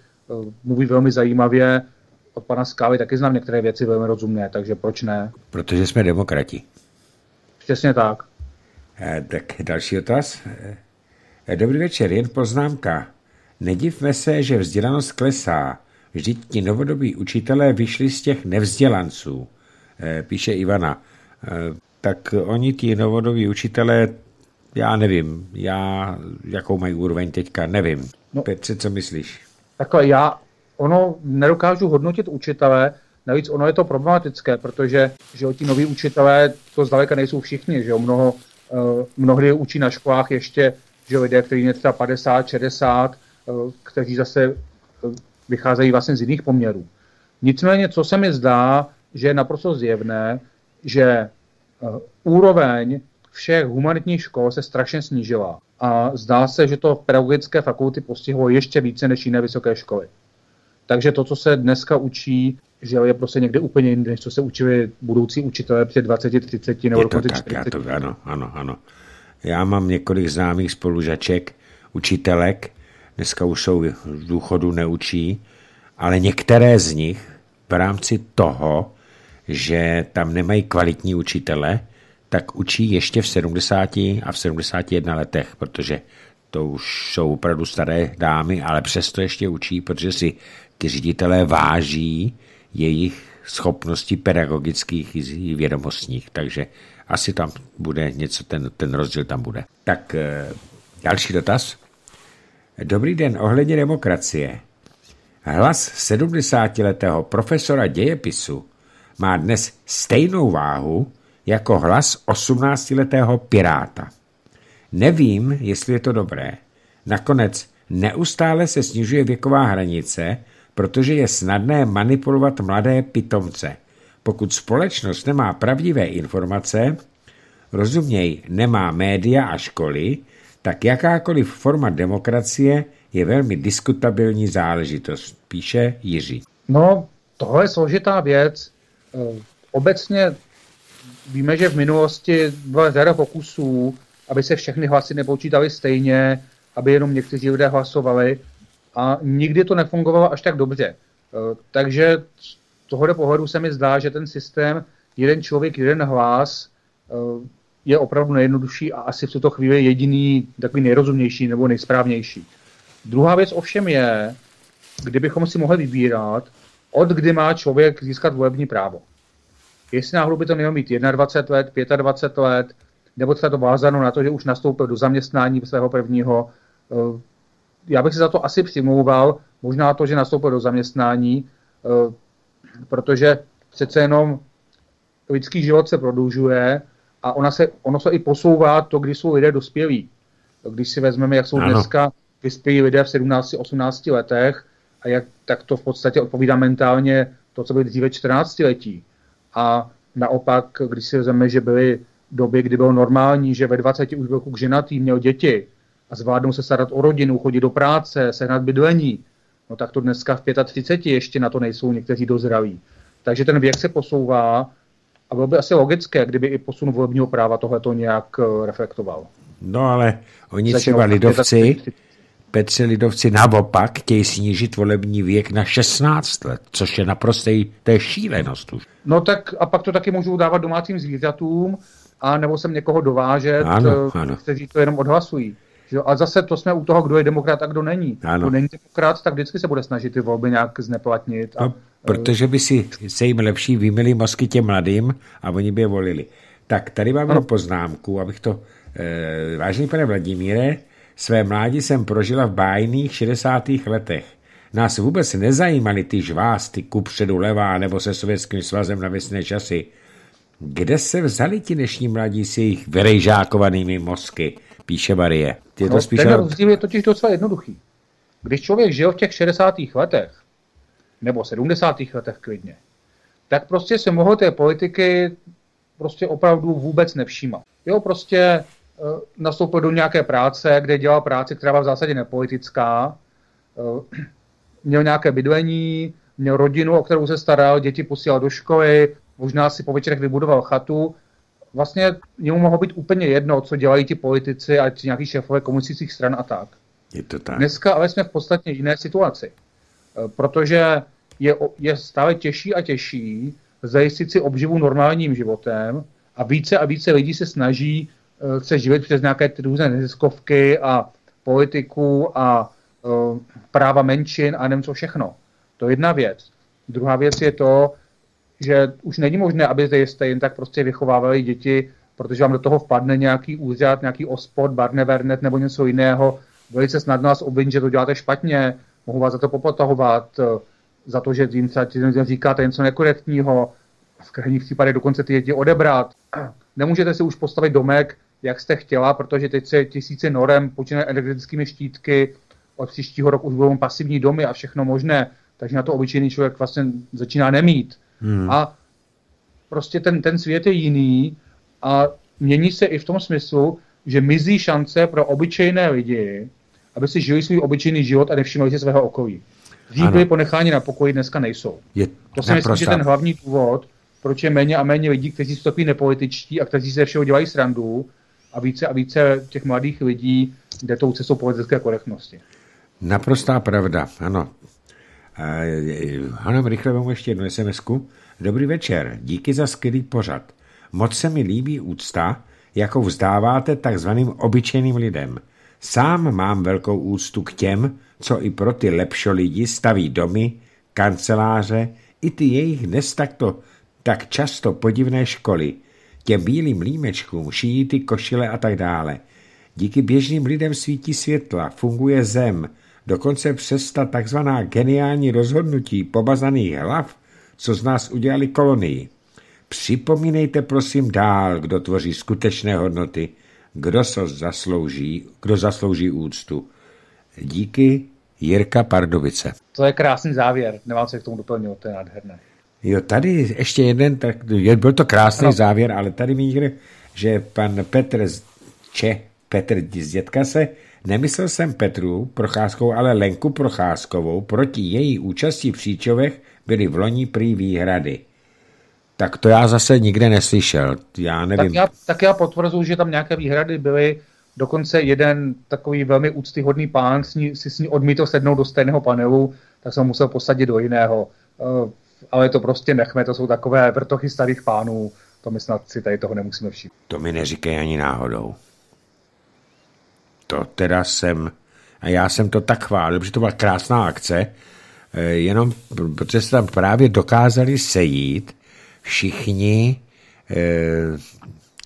mluví velmi zajímavě. Od pana Skály taky znám některé věci velmi rozumné, takže proč ne? Protože jsme demokrati. Přesně tak. Eh, tak další otaz. Eh, dobrý večer, jen poznámka. Nedivme se, že vzdělanost klesá. Vždyť ti novodobí učitelé vyšli z těch nevzdělanců, eh, píše Ivana. Eh, tak oni, ti novodobí učitelé, já nevím, já jakou mají úroveň teďka, nevím. No, Petře, co myslíš? Takhle já... Ono nedokážu hodnotit učitele, navíc ono je to problematické, protože že ti noví učitelé to zdaleka nejsou všichni, že jo, mnoho, mnohdy učí na školách ještě, že lidé, kteří je třeba padesát, šedesát, kteří zase vycházejí vlastně z jiných poměrů. Nicméně, co se mi zdá, že je naprosto zjevné, že úroveň všech humanitních škol se strašně snížila a zdá se, že to pedagogické fakulty postihlo ještě více než jiné vysoké školy. Takže to, co se dneska učí, že je prostě někde úplně jiné, než co se učili budoucí učitelé před dvaceti, třiceti nebo dokonce čtyřiceti. Já to, ano, ano, ano. Já mám několik známých spolužaček, učitelek, dneska už jsou v důchodu, neučí, ale některé z nich v rámci toho, že tam nemají kvalitní učitele, tak učí ještě v sedmdesáti a v sedmdesáti jedné letech, protože to už jsou opravdu staré dámy, ale přesto ještě učí, protože si ty ředitelé váží jejich schopností pedagogických i vědomostních. Takže asi tam bude něco, ten, ten rozdíl tam bude. Tak další dotaz. Dobrý den, ohledně demokracie. Hlas sedmdesátiletého profesora dějepisu má dnes stejnou váhu jako hlas osmnáctiletého piráta. Nevím, jestli je to dobré. Nakonec neustále se snižuje věková hranice, protože je snadné manipulovat mladé pitomce. Pokud společnost nemá pravdivé informace, rozuměj, nemá média a školy, tak jakákoliv forma demokracie je velmi diskutabilní záležitost, píše Jiří. No, tohle je složitá věc. Obecně víme, že v minulosti byla řada pokusů, aby se všechny hlasy nepočítaly stejně, aby jenom někteří lidé hlasovali a nikdy to nefungovalo až tak dobře. Takže z tohoto pohledu se mi zdá, že ten systém jeden člověk, jeden hlas je opravdu nejjednodušší a asi v tuto chvíli jediný takový nejrozumnější nebo nejsprávnější. Druhá věc ovšem je, kdybychom si mohli vybírat, od kdy má člověk získat volební právo. Jestli náhodou by to mělo mít dvacet jedna let, dvacet pět let, nebo třeba to vázáno na to, že už nastoupil do zaměstnání svého prvního. Já bych se za to asi přimlouval, možná to, že nastoupil do zaměstnání, protože přece jenom lidský život se prodlužuje a ona se, ono se i posouvá to, když jsou lidé dospělí. Když si vezmeme, jak jsou ano. Dneska vyspělí lidé v sedmnácti, osmnácti letech, a jak, tak to v podstatě odpovídá mentálně to, co byly dříve čtrnáctiletí. A naopak, když si vezmeme, že byly době, kdy bylo normální, že ve dvaceti už byl kluk ženatý, měl děti a zvládnou se starat o rodinu, chodit do práce, sehnat bydlení, no tak to dneska v třiceti pěti ještě na to nejsou někteří dozraví. Takže ten věk se posouvá A bylo by asi logické, kdyby i posun volebního práva tohleto nějak reflektoval. No ale oni Začnou třeba lidovci, Petře lidovci naopak chtějí snížit volební věk na šestnáct let, což je naprostej, to je šílenost už. No tak a pak to taky můžou dávat domácím zvířatům, a nebo sem někoho dovážet, ano, ano. kteří to jenom odhlasují. A zase to jsme u toho, kdo je demokrat a kdo není. Ano. Kdo není demokrat, tak vždycky se bude snažit ty volby nějak zneplatnit. A, no, protože by si se jim lepší vymyli mozky těm mladým a oni by je volili. Tak tady mám ano. poznámku, abych to... Eh, vážený pane Vladimíre, své mládí jsem prožila v bájných šedesátých letech. Nás vůbec nezajímaly ty žvásty kupředu levá nebo se Sovětským svazem na věsné časy. Kde se vzali ti dnešní mladí s jejich vyrejžákovanými mozky, píše Marie. Je to no, spíš... Ten rozdíl je totiž docela jednoduchý. Když člověk žil v těch šedesátých letech, nebo sedmdesátých letech klidně, tak prostě se mohlo té politiky prostě opravdu vůbec nevšímat. Jo, prostě e, nastoupil do nějaké práce, kde dělal práci, která byla v zásadě nepolitická, e, měl nějaké bydlení, měl rodinu, o kterou se staral, děti posílal do školy, možná si po večerech vybudoval chatu. Vlastně jemu mohlo být úplně jedno, co dělají ti politici a ti nějaký šéfové komunistických stran a tak. Je to tak. Dneska ale jsme v podstatě jiné situaci, protože je, je stále těžší a těžší zajistit si obživu normálním životem a více a více lidí se snaží se živit přes nějaké různé neziskovky a politiku a práva menšin a nevím co všechno. To je jedna věc. Druhá věc je to, že už není možné, aby jste jen tak prostě vychovávali děti, protože vám do toho vpadne nějaký úřad, nějaký ospod, barnevernet nebo něco jiného. Velice snadno vás obvinit, že to děláte špatně, mohou vás za to popotahovat, za to, že jim říkáte něco nekorektního, v krajních případech dokonce ty děti odebrat. Nemůžete si už postavit domek, jak jste chtěla, protože teď se tisíce norem počínají energetickými štítky, od příštího roku už budou pasivní domy a všechno možné, takže na to obyčejný člověk vlastně začíná nemít. Hmm. A prostě ten, ten svět je jiný a mění se i v tom smyslu, že mizí šance pro obyčejné lidi, aby si žili svůj obyčejný život a nevšimli si svého okolí. Dřív byli ponecháni na pokoji, dneska nejsou. Je to si myslím, že ten hlavní důvod, proč je méně a méně lidí, kteří jsou takový nepolitičtí a kteří se všeho dělají srandu, a více a více těch mladých lidí jde tou cestou politické korektnosti. Naprostá pravda, ano. Ano, rychle vám ještě jednu es em esku. Dobrý večer, díky za skvělý pořad. Moc se mi líbí úcta, jakou vzdáváte takzvaným obyčejným lidem. Sám mám velkou úctu k těm, co i pro ty lepšo lidi staví domy, kanceláře, i ty jejich dnes takto, tak často podivné školy, těm bílým límečkům, šijí ty košile a tak dále. Díky běžným lidem svítí světla, funguje zem, dokonce přes ta takzvaná geniální rozhodnutí pobazaných hlav, co z nás udělali kolonii. Připomínejte prosím dál, kdo tvoří skutečné hodnoty, kdo se zaslouží, kdo zaslouží úctu. Díky, Jirka Pardubice. To je krásný závěr, nemám se k tomu doplnil, to je nádherné. Jo, tady ještě jeden, tak, byl to krásný no. závěr, ale tady mi někde, že pan Petr z Če, Petr z dětka se, nemyslel jsem Petru Procházkovou, ale Lenku Procházkovou, proti její účasti v Příčovech byly v loni prý výhrady. Tak to já zase nikde neslyšel, já nevím. Tak já, tak já potvrzuji, že tam nějaké výhrady byly, dokonce jeden takový velmi úctyhodný pán si s ní odmítl sednout do stejného panelu, tak jsem musel posadit do jiného. Ale to prostě nechme, to jsou takové vrtochy starých pánů, to my snad si tady toho nemusíme všimnout. To mi neříkej ani náhodou. To teda jsem, a já jsem to tak chválil, protože to byla krásná akce, jenom protože se tam právě dokázali sejít všichni eh,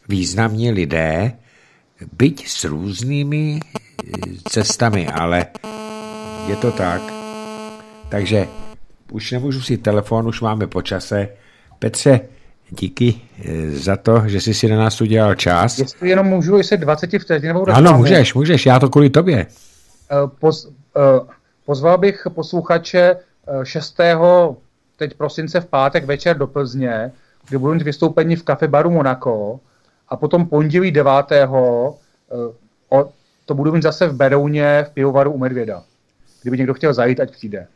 významní lidé, byť s různými cestami, ale je to tak. Takže už nemůžu si telefon, už máme po čase. Petře, díky za to, že jsi si na nás udělal čas. Jestli jenom můžu, jestli dvacet vteřinovou rozpravu. Ano, můžeš, můžeš, já to kvůli tobě. Poz, pozval bych posluchače šestého teď prosince v pátek večer do Plzně, kde budu mít vystoupení v Kafebaru Monaco a potom pondělí devátého to budu mít zase v Berouně v pivovaru u Medvěda. Kdyby někdo chtěl zajít, ať přijde.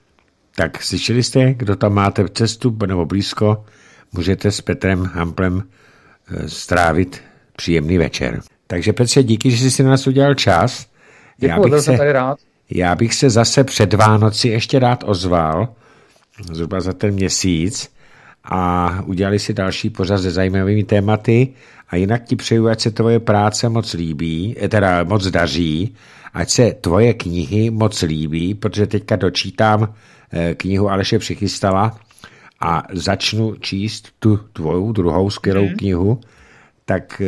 Tak slyšeli jste, kdo tam máte v cestu nebo blízko, můžete s Petrem Hamplem strávit příjemný večer. Takže Petře, díky, že jsi si na nás udělal čas. Děkuji, já, bych se, tady rád. já bych se zase před Vánoci ještě rád ozval, zhruba za ten měsíc, a udělali si další pořad se zajímavými tématy a jinak ti přeju, ať se tvoje práce moc líbí, teda moc daří, ať se tvoje knihy moc líbí, protože teďka dočítám knihu Aleše Přichystala a začnu číst tu tvou druhou skvělou mm. knihu, tak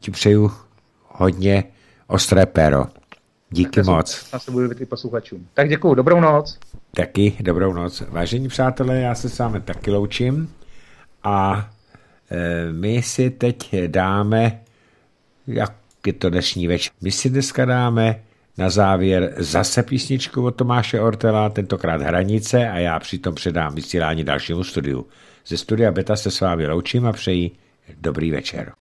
ti přeju hodně ostré péro. Díky moc. Já se budu vědět posluchačům. Tak děkuju, dobrou noc. Taky, dobrou noc. Vážení přátelé, já se s vámi taky loučím a my si teď dáme, jak je to dnešní večer, my si dneska dáme na závěr zase písničku od Tomáše Ortela, tentokrát Hranice, a já přitom předám vysílání dalšímu studiu. Ze studia Beta se s vámi loučím a přeji dobrý večer.